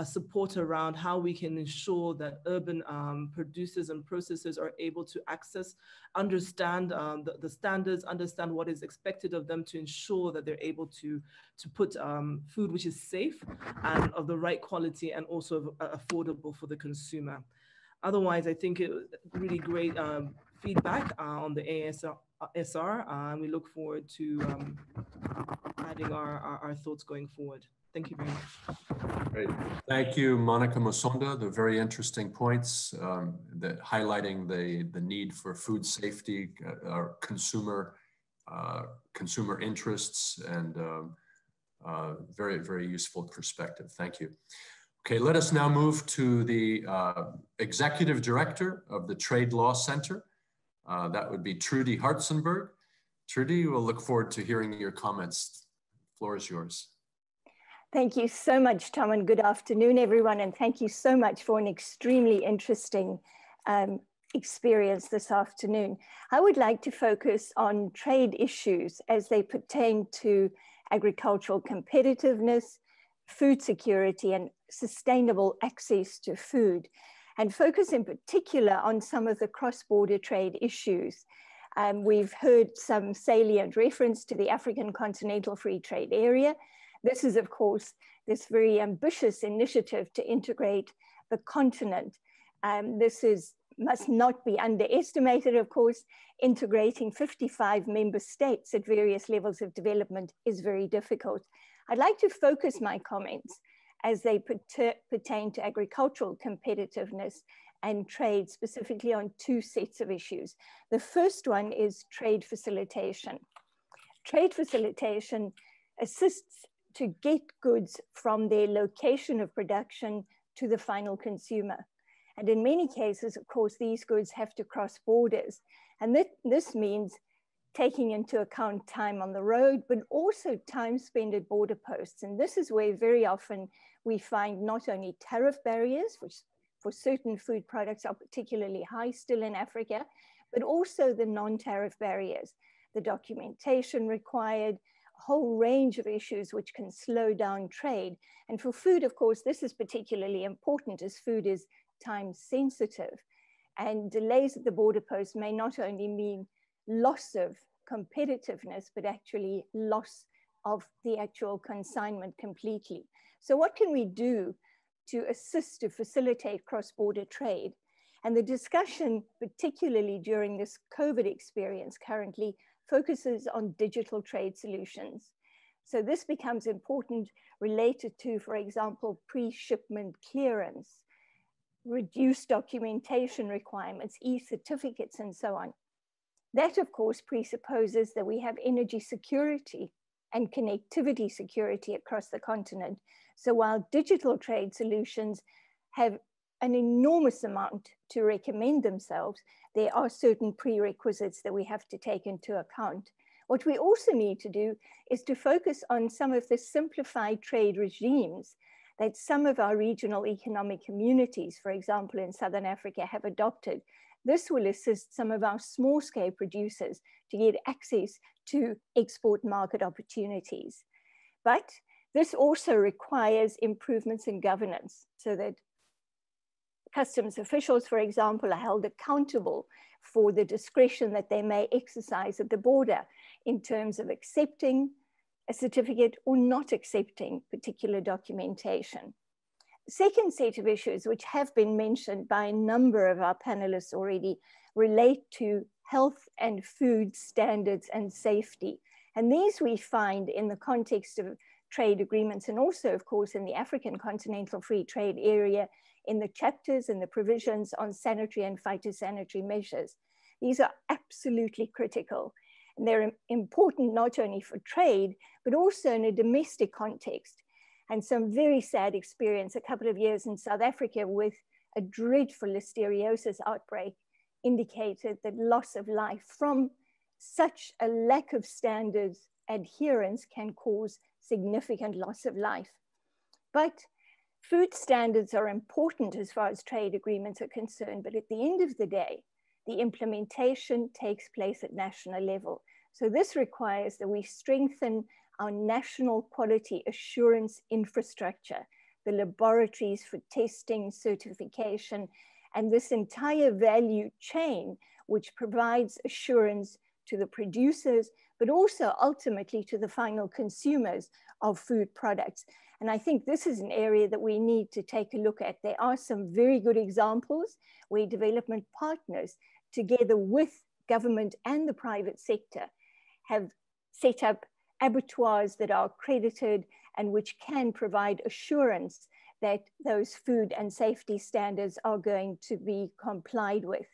support around how we can ensure that urban producers and processors are able to access, understand the standards, understand what is expected of them to ensure that they're able to put food which is safe and of the right quality and also affordable for the consumer. Otherwise, I think it was really great feedback on the ASR, and we look forward to adding our thoughts going forward. Thank you very much. Great. Thank you, Monica Musonda. The very interesting points that highlighting the need for food safety, our consumer interests, and very, very useful perspective. Thank you. Okay, let us now move to the Executive Director of the Trade Law Center. That would be Trudy Hartzenberg. Trudy, we'll look forward to hearing your comments. The floor is yours. Thank you so much, Tom, and good afternoon, everyone. And thank you so much for an extremely interesting experience this afternoon. I would like to focus on trade issues as they pertain to agricultural competitiveness, food security, and sustainable access to food, and focus in particular on some of the cross-border trade issues. We've heard some salient reference to the African Continental Free Trade Area. This is, of course, this very ambitious initiative to integrate the continent. This must not be underestimated, of course. Integrating 55 member states at various levels of development is very difficult. I'd like to focus my comments as they pertain to agricultural competitiveness and trade, specifically on two sets of issues. The first one is trade facilitation. Trade facilitation assists to get goods from their location of production to the final consumer. And in many cases, of course, these goods have to cross borders. And this means taking into account time on the road, but also time spent at border posts. And this is where very often we find not only tariff barriers, which for certain food products are particularly high still in Africa, but also the non-tariff barriers, the documentation required, whole range of issues which can slow down trade. And for food, of course, this is particularly important as food is time sensitive. And delays at the border post may not only mean loss of competitiveness, but actually loss of the actual consignment completely. So what can we do to assist to facilitate cross-border trade? And the discussion, particularly during this COVID experience currently, focuses on digital trade solutions. So this becomes important related to, for example, pre-shipment clearance, reduced documentation requirements, e-certificates, and so on. That, of course, presupposes that we have energy security and connectivity security across the continent. So while digital trade solutions have an enormous amount to recommend themselves, there are certain prerequisites that we have to take into account. What we also need to do is to focus on some of the simplified trade regimes that some of our regional economic communities, for example, in Southern Africa, have adopted. This will assist some of our small-scale producers to get access to export market opportunities. But this also requires improvements in governance so that customs officials, for example, are held accountable for the discretion that they may exercise at the border in terms of accepting a certificate or not accepting particular documentation. The second set of issues, which have been mentioned by a number of our panelists already, relate to health and food standards and safety. And these we find in the context of trade agreements and also, of course, in the African Continental Free Trade Area, in the chapters and the provisions on sanitary and phytosanitary measures. These are absolutely critical. And they're important not only for trade, but also in a domestic context. And some very sad experience, a couple of years in South Africa with a dreadful listeriosis outbreak indicated that loss of life from such a lack of standards adherence can cause significant loss of life. But food standards are important as far as trade agreements are concerned, but at the end of the day, the implementation takes place at national level. So this requires that we strengthen our national quality assurance infrastructure, the laboratories for testing, certification, and this entire value chain, which provides assurance to the producers, but also ultimately to the final consumers of food products. And I think this is an area that we need to take a look at. There are some very good examples where development partners, together with government and the private sector, have set up abattoirs that are accredited and which can provide assurance that those food and safety standards are going to be complied with.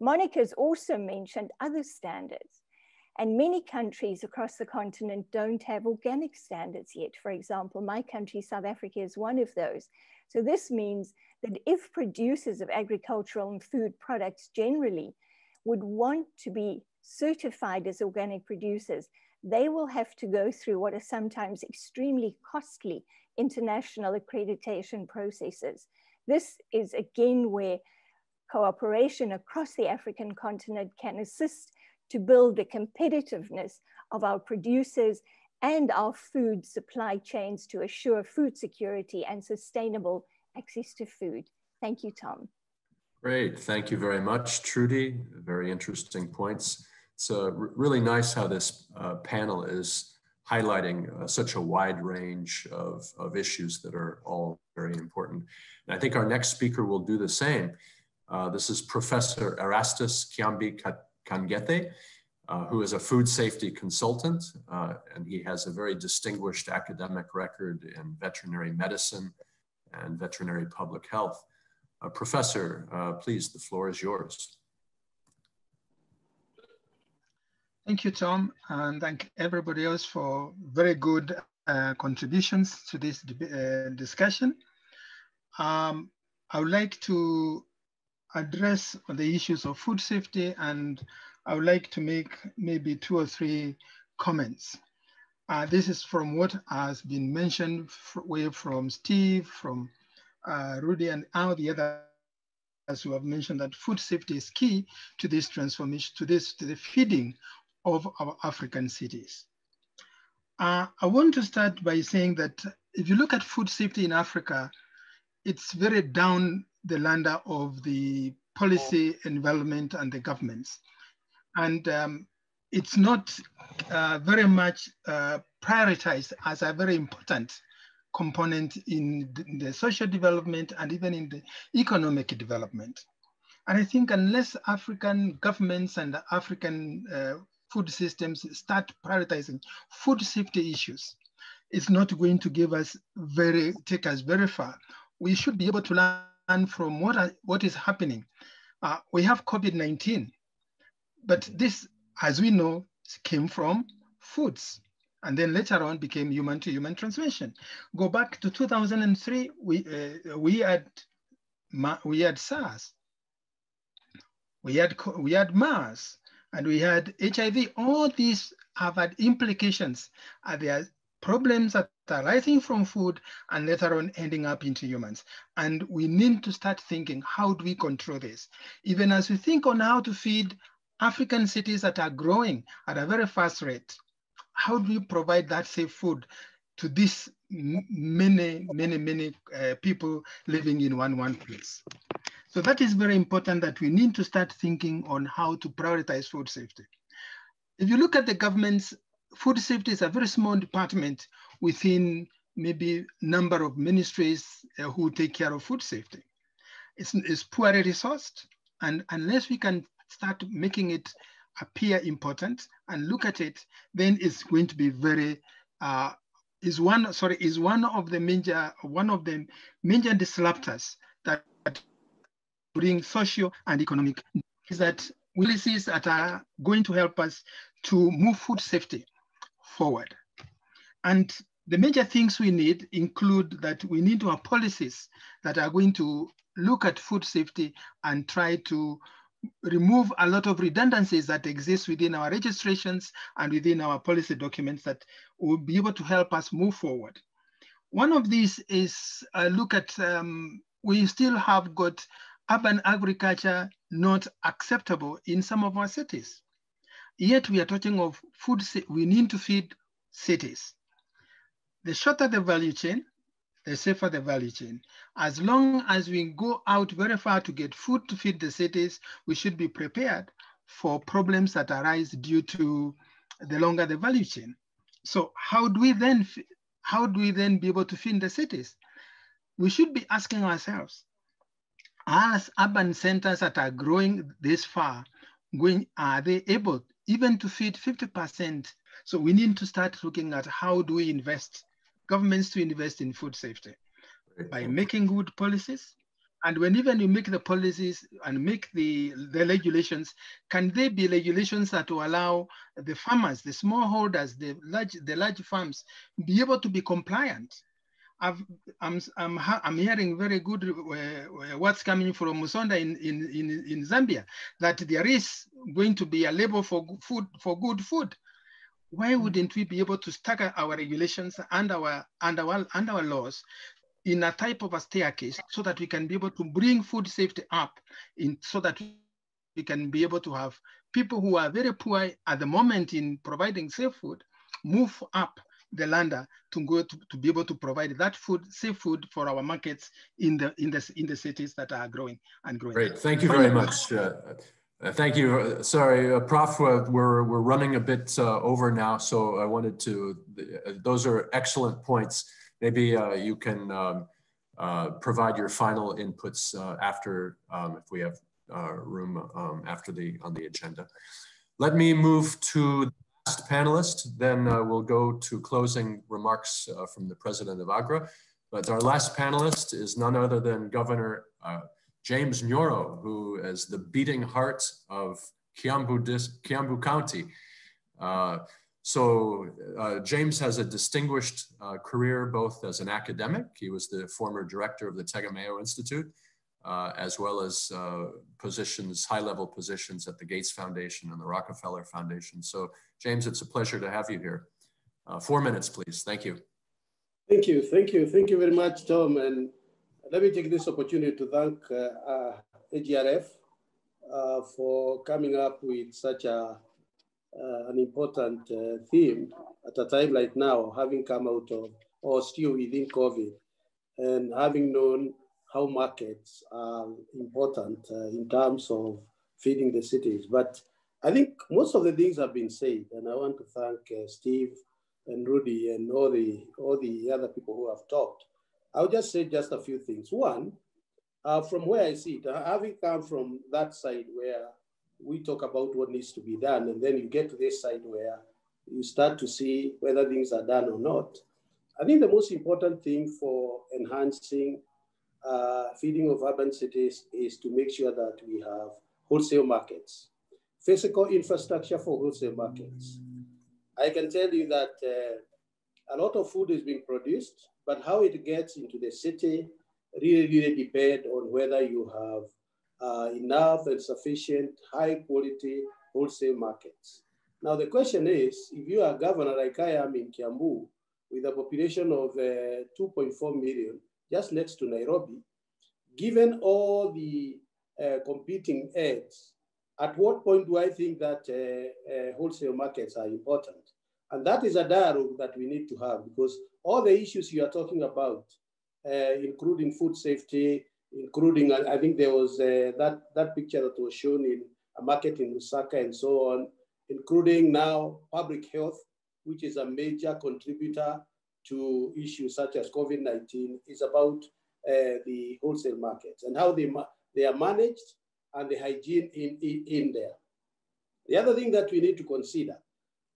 Monica's also mentioned other standards. And many countries across the continent don't have organic standards yet. For example, my country, South Africa, is one of those. So this means that if producers of agricultural and food products generally would want to be certified as organic producers, they will have to go through what are sometimes extremely costly international accreditation processes. This is again where cooperation across the African continent can assist to build the competitiveness of our producers and our food supply chains to assure food security and sustainable access to food. Thank you, Tom. Great, thank you very much, Trudy. Very interesting points. It's really nice how this panel is highlighting such a wide range of issues that are all very important. And I think our next speaker will do the same. This is Professor Erastus Kang'ethe, who is a food safety consultant, and he has a very distinguished academic record in veterinary medicine and veterinary public health. Professor, please, the floor is yours. Thank you, Tom, and thank everybody else for very good contributions to this discussion. I would like to address the issues of food safety, and I would like to make maybe 2 or 3 comments. This is from what has been mentioned from Steve, from Rudy, and all the others who have mentioned that food safety is key to this transformation, to the feeding of our African cities. I want to start by saying that if you look at food safety in Africa, it's very down the lander of the policy environment and the governments. And it's not very much prioritized as a very important component in the social development and even in the economic development. And I think unless African governments and African food systems start prioritizing food safety issues, it's not going to take us very far. We should be able to learn from what is happening. We have COVID-19, but this, as we know, came from foods, and then later on became human-to-human transmission. Go back to 2003, we had SARS, we had MERS, and we had HIV. All these have had implications. There are problems that are arising from food and later on ending up into humans. And we need to start thinking, how do we control this? Even as we think on how to feed African cities that are growing at a very fast rate, how do we provide that safe food to these many people living in one place? So that is very important, that we need to start thinking on how to prioritize food safety. If you look at the government's food safety is a very small department within maybe number of ministries who take care of food safety. It's poorly resourced, and unless we can start making it appear important and look at it, then it's going to be one of the major disruptors that bring social and economic is that policies that are going to help us to move food safety forward. And the major things we need include that we need to have policies that are going to look at food safety and try to remove a lot of redundancies that exist within our registrations and within our policy documents that will be able to help us move forward. One of these is a look at, we still have got urban agriculture not acceptable in some of our cities. Yet we are talking of food, we need to feed cities. The shorter the value chain, the safer the value chain. As long as we go out very far to get food to feed the cities, we should be prepared for problems that arise due to the longer the value chain. So how do we then be able to feed the cities? We should be asking ourselves, as urban centers that are growing this far, are they able even to feed 50%? So we need to start looking at how do we invest, governments to invest in food safety by making good policies. And when even you make the policies and make the regulations, can they be regulations that will allow the farmers, the smallholders, the large farms be able to be compliant? I'm hearing very good what's coming from Musonda in Zambia, that there is going to be a label for food, for good food. Why wouldn't we be able to stagger our regulations and our laws in a type of a staircase so that we can be able to bring food safety up so that we can be able to have people who are very poor at the moment in providing safe food move up the ladder to be able to provide that food, safe food for our markets in the cities that are growing and growing. Great, thank you very much. Thank you. Sorry, Prof, we're running a bit over now, so I wanted to, those are excellent points. Maybe you can provide your final inputs after, if we have room after on the agenda. Let me move to the last panelist, then we'll go to closing remarks from the president of AGRA. But our last panelist is none other than Governor James Nyoro, who is the beating heart of Kiambu County. James has a distinguished career, both as an academic, he was the former director of the Tegemeo Institute, as well as positions, high-level positions at the Gates Foundation and the Rockefeller Foundation. So James, it's a pleasure to have you here. 4 minutes, please. Thank you. Thank you. Thank you. Thank you very much, Tom. And let me take this opportunity to thank AGRF for coming up with such an important theme at a time like now, having come out of or still within COVID and having known how markets are important in terms of feeding the cities. But I think most of the things have been said, and I want to thank Steve and Rudy and all the other people who have talked. I'll just say just a few things. One, from where I sit, having come from that side where we talk about what needs to be done, and then you get to this side where you start to see whether things are done or not. I think the most important thing for enhancing feeding of urban cities is to make sure that we have wholesale markets, physical infrastructure for wholesale markets. I can tell you that a lot of food is being produced, but how it gets into the city really, really depends on whether you have enough and sufficient high quality wholesale markets. Now, the question is, if you are a governor like I am in Kiambu, with a population of 2.4 million, just next to Nairobi, given all the competing aids, at what point do I think that wholesale markets are important? And that is a dialogue that we need to have, because all the issues you are talking about, including food safety, including, I think there was that picture that was shown in a market in Lusaka and so on, including now public health, which is a major contributor to issues such as COVID-19, is about the wholesale markets and how they are managed and the hygiene in there. The other thing that we need to consider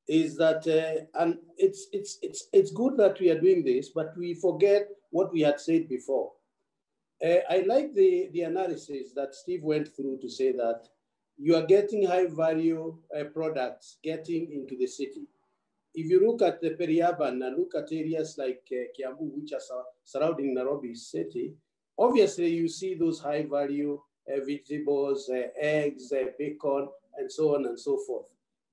is that, and it's good that we are doing this, but we forget what we had said before. I like the analysis that Steve went through to say that you are getting high value products getting into the city. If you look at the peri-urban and look at areas like Kiambu, which are surrounding Nairobi city, obviously you see those high value vegetables, eggs, bacon, and so on and so forth.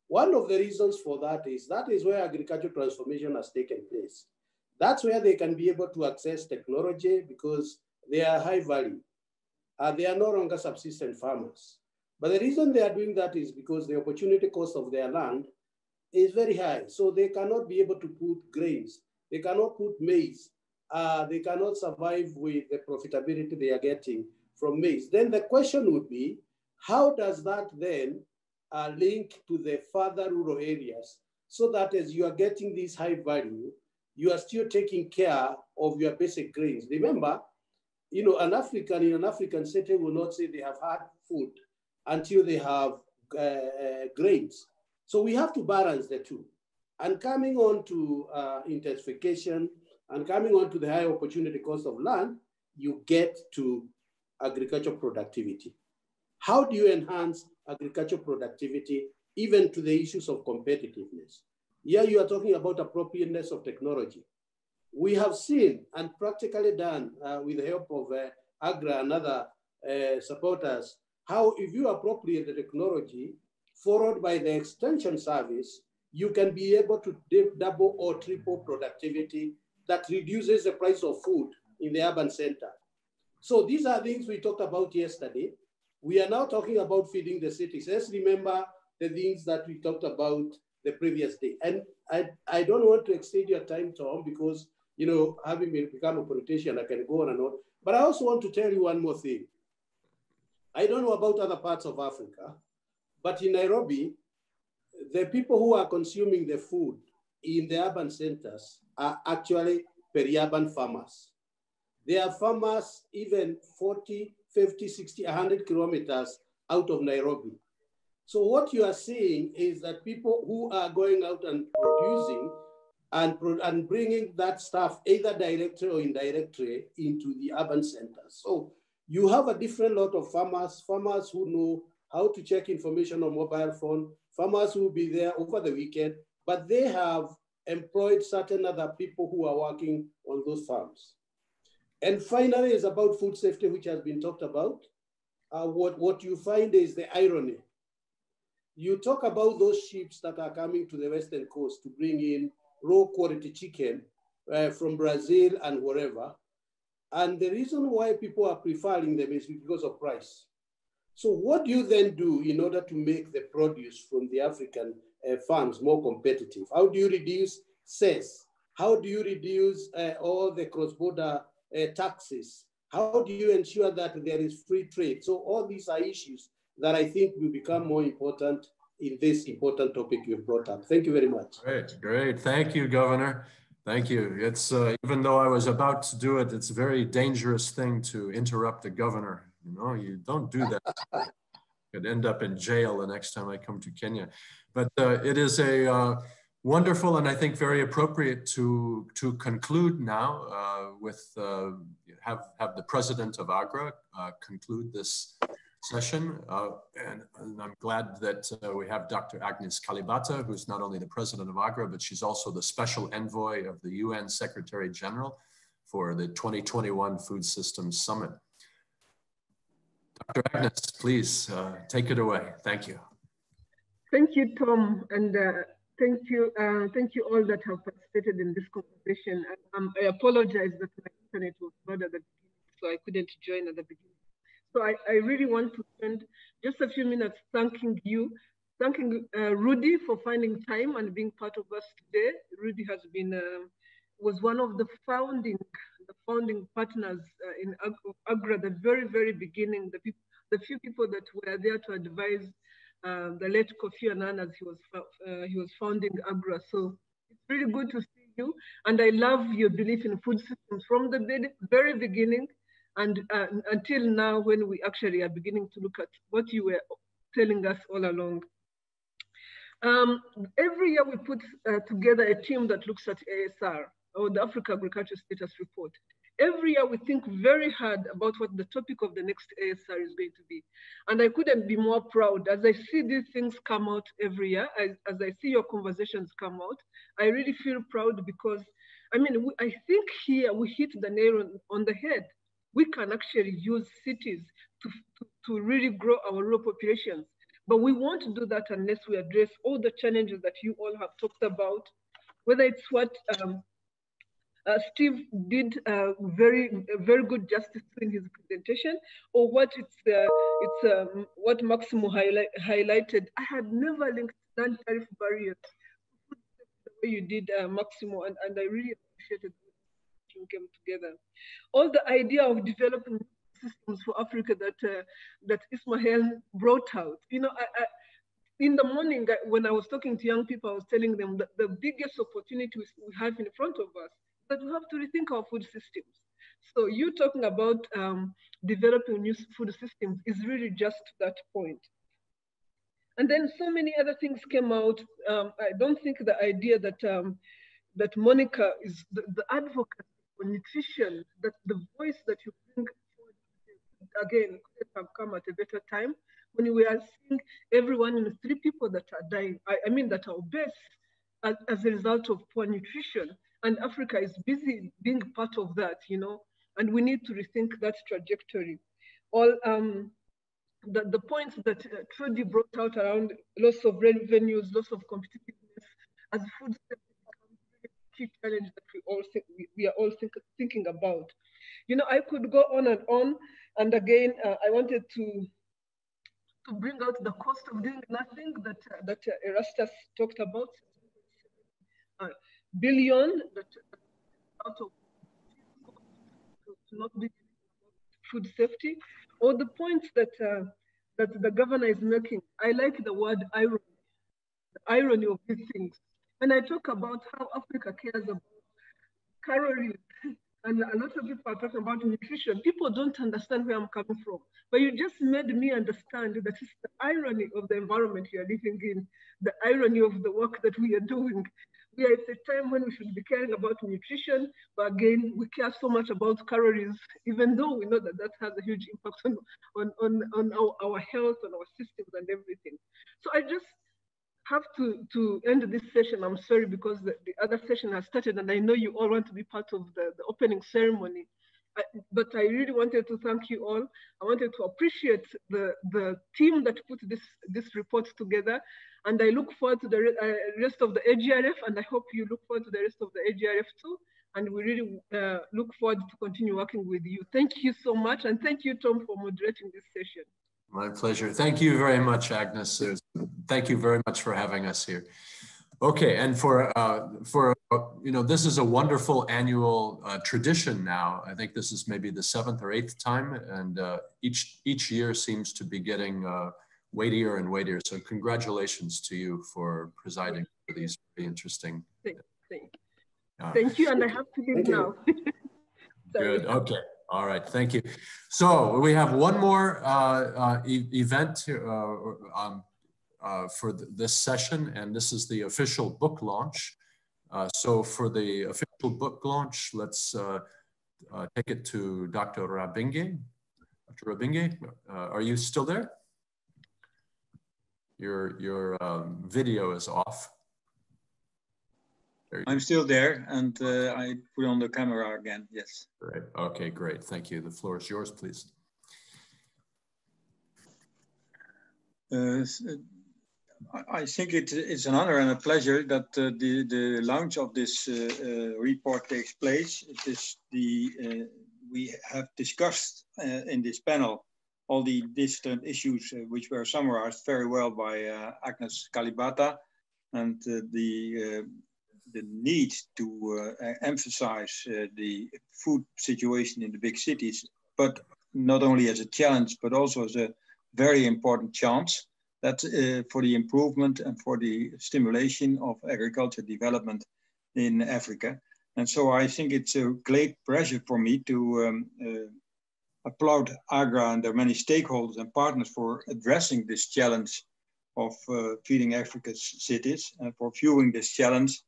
One of the reasons for that is where agricultural transformation has taken place. That's where they can be able to access technology because they are high value. They are no longer subsistence farmers. But the reason they are doing that is because the opportunity cost of their land is very high. So they cannot be able to put grains. They cannot put maize. They cannot survive with the profitability they are getting from maize. Then the question would be, how does that then link to the further rural areas so that as you are getting this high value, you are still taking care of your basic grains? Remember, you know, an African in an African city will not say they have had food until they have grains. So we have to balance the two. And coming on to intensification and coming on to the high opportunity cost of land, you get to agricultural productivity. How do you enhance agricultural productivity even to the issues of competitiveness? Here you are talking about appropriateness of technology. We have seen and practically done with the help of AGRA and other supporters, how if you appropriate the technology followed by the extension service, you can be able to double or triple productivity that reduces the price of food in the urban center. So these are things we talked about yesterday. We are now talking about feeding the cities. Let's remember the things that we talked about the previous day. And I don't want to exceed your time, Tom, because, you know, having become a politician, I can go on and on. But I also want to tell you one more thing. I don't know about other parts of Africa, but in Nairobi, the people who are consuming the food in the urban centers are actually peri-urban farmers. They are farmers even 40, 50, 60, 100 kilometers out of Nairobi. So what you are seeing is that people who are going out and producing and bringing that stuff either directly or indirectly into the urban centers. So you have a different lot of farmers, farmers who know how to check information on mobile phone, farmers who will be there over the weekend, but they have employed certain other people who are working on those farms. And finally, it's about food safety, which has been talked about. What you find is the irony. You talk about those ships that are coming to the Western coast to bring in raw quality chicken from Brazil and wherever. And the reason why people are preferring them is because of price. So what do you then do in order to make the produce from the African farms more competitive? How do you reduce cess? How do you reduce all the cross-border taxes? How do you ensure that there is free trade? So all these are issues that I think will become more important in this important topic you brought up. Thank you very much. Great, great. Thank you, Governor. Thank you. It's even though I was about to do it, it's a very dangerous thing to interrupt the governor. You know, you don't do that. Could end up in jail the next time I come to Kenya. But it is a wonderful and I think very appropriate to conclude now with have the president of AGRA conclude this session. And I'm glad that we have Dr. Agnes Kalibata, who's not only the president of AGRA, but she's also the special envoy of the UN Secretary General for the 2021 Food Systems Summit. Dr. Agnes, please take it away. Thank you. Thank you, Tom, and thank you all that have participated in this conversation. I apologize that my internet was not at the beginning, so I couldn't join at the beginning. So I really want to spend just a few minutes thanking you, thanking Rudy for finding time and being part of us today. Rudy has been, was one of the founding partners in AGRA, the very, very beginning, the few people that were there to advise the late Kofi Annan as he was founding AGRA. So it's really good to see you. And I love your belief in food systems from the very beginning and until now when we actually are beginning to look at what you were telling us all along. Every year we put together a team that looks at ASR. or the Africa Agriculture Status Report. Every year we think very hard about what the topic of the next ASR is going to be. And I couldn't be more proud as I see these things come out every year, as I see your conversations come out. I really feel proud because, I mean, I think here we hit the nail on the head. We can actually use cities to really grow our rural populations. But we won't do that unless we address all the challenges that you all have talked about, whether it's what Steve did very good justice in his presentation, or what what Maximo highlighted. I had never linked non-tariff barriers the way you did, Maximo, and I really appreciated how you came together. All the idea of developing systems for Africa that that Ismahan brought out. You know, I in the morning when I was talking to young people, I was telling them that the biggest opportunity we have in front of us is that we have to rethink our food systems. So you talking about developing new food systems is really just that point. And then so many other things came out. I don't think the idea that that Monica is the advocate for nutrition, that the voice that you bring again could have come at a better time when we are seeing every 1 in 3 people that are dying, I mean that are obese as a result of poor nutrition. And Africa is busy being part of that, you know, and we need to rethink that trajectory. All the points that Trudy brought out around loss of revenues, loss of competitiveness as food safety becomes a key challenge that we are all thinking about. You know, I could go on. And again, I wanted to bring out the cost of doing nothing that that Erastus talked about, billion that out of to not be food safety, or the points that that the governor is making. I like the word irony, the irony of these things. When I talk about how Africa cares about calories, and a lot of people are talking about nutrition, people don't understand where I'm coming from. But you just made me understand that it's the irony of the environment we are living in, the irony of the work that we are doing. We are at a time when we should be caring about nutrition, but again, we care so much about calories, even though we know that that has a huge impact on our health, on our systems and everything. So I just have to end this session. I'm sorry, because the other session has started and I know you all want to be part of the opening ceremony, but I really wanted to thank you all. I wanted to appreciate the team that put this report together, and I look forward to the rest of the AGRF, and I hope you look forward to the rest of the AGRF too, and we really look forward to continue working with you. Thank you so much, and thank you, Tom, for moderating this session. My pleasure. Thank you very much, Agnes. Thank you very much for having us here. Okay, and for you know, this is a wonderful annual tradition now. I think this is maybe the 7th or 8th time, and each year seems to be getting weightier and weightier. So congratulations to you for presiding for these very interesting. Thank you, and I have to leave now. Good. Okay. All right, thank you. So we have one more event for this session, and this is the official book launch. So for the official book launch, let's take it to Dr. Rabbinge. Dr. Rabbinge, are you still there? Your video is off. I'm still there, and I put on the camera again, yes. Great. Okay, great, thank you. The floor is yours, please. I think it's an honor and a pleasure that the launch of this report takes place. It is we have discussed in this panel all the different issues which were summarized very well by Agnes Kalibata, and the need to emphasize the food situation in the big cities, but not only as a challenge, but also as a very important chance that for the improvement and for the stimulation of agriculture development in Africa. And so I think it's a great pleasure for me to applaud AGRA and their many stakeholders and partners for addressing this challenge of feeding Africa's cities and for fueling this challenge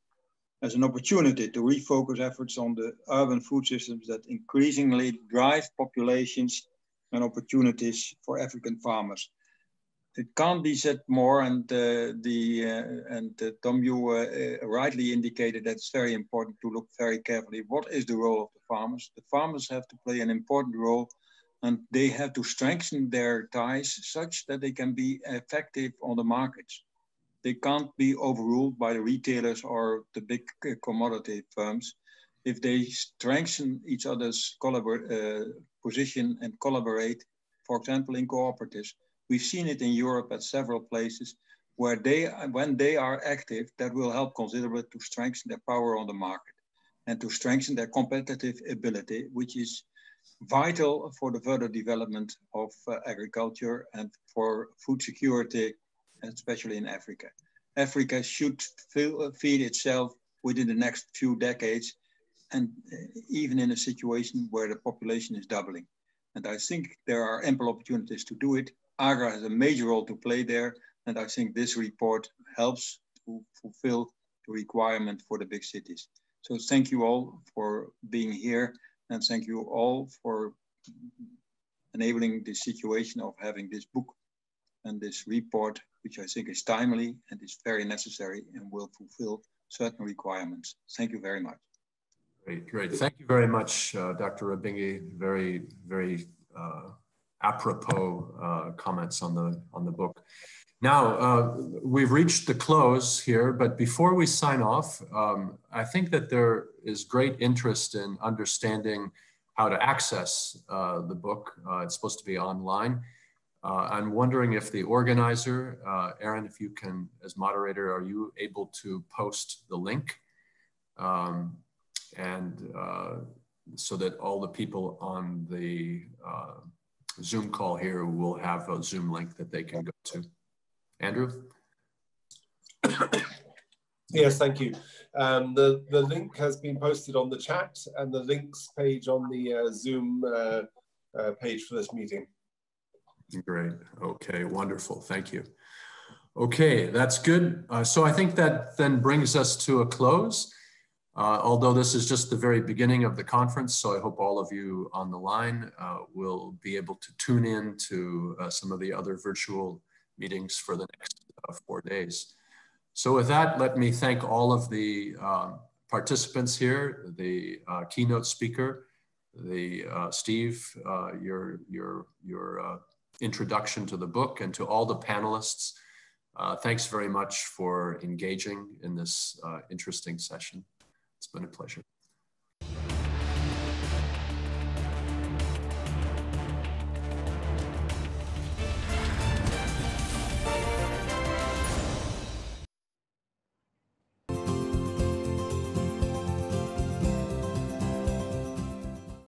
as an opportunity to refocus efforts on the urban food systems that increasingly drive populations and opportunities for African farmers. It can't be said more, and Tom, you rightly indicated that it's very important to look very carefully. What is the role of the farmers? The farmers have to play an important role, and they have to strengthen their ties such that they can be effective on the markets. They can't be overruled by the retailers or the big commodity firms. If they strengthen each other's position and collaborate, for example, in cooperatives, we've seen it in Europe at several places where when they are active, that will help considerably to strengthen their power on the market and to strengthen their competitive ability, which is vital for the further development of agriculture and for food security, especially in Africa. Africa should feed itself within the next few decades, and even in a situation where the population is doubling. And I think there are ample opportunities to do it. AGRA has a major role to play there, and I think this report helps to fulfill the requirement for the big cities. So thank you all for being here, and thank you all for enabling the situation of having this book and this report, which I think is timely and is very necessary and will fulfill certain requirements. Thank you very much. Great, great. Thank you very much, Dr. Rabbinge. Very, very apropos comments on the book. Now, we've reached the close here, but before we sign off, I think that there is great interest in understanding how to access the book. It's supposed to be online. I'm wondering if the organizer, Aaron, if you can, as moderator, are you able to post the link? And so that all the people on the Zoom call here will have a Zoom link that they can go to. Andrew? Yes, thank you. The link has been posted on the chat and the links page on the Zoom page for this meeting. Great, okay, wonderful, thank you. Okay, that's good. So I think that then brings us to a close. Although this is just the very beginning of the conference, so I hope all of you on the line will be able to tune in to some of the other virtual meetings for the next 4 days. So with that, let me thank all of the participants here, the keynote speaker, the Steve, your introduction to the book, and to all the panelists. Thanks very much for engaging in this interesting session. It's been a pleasure.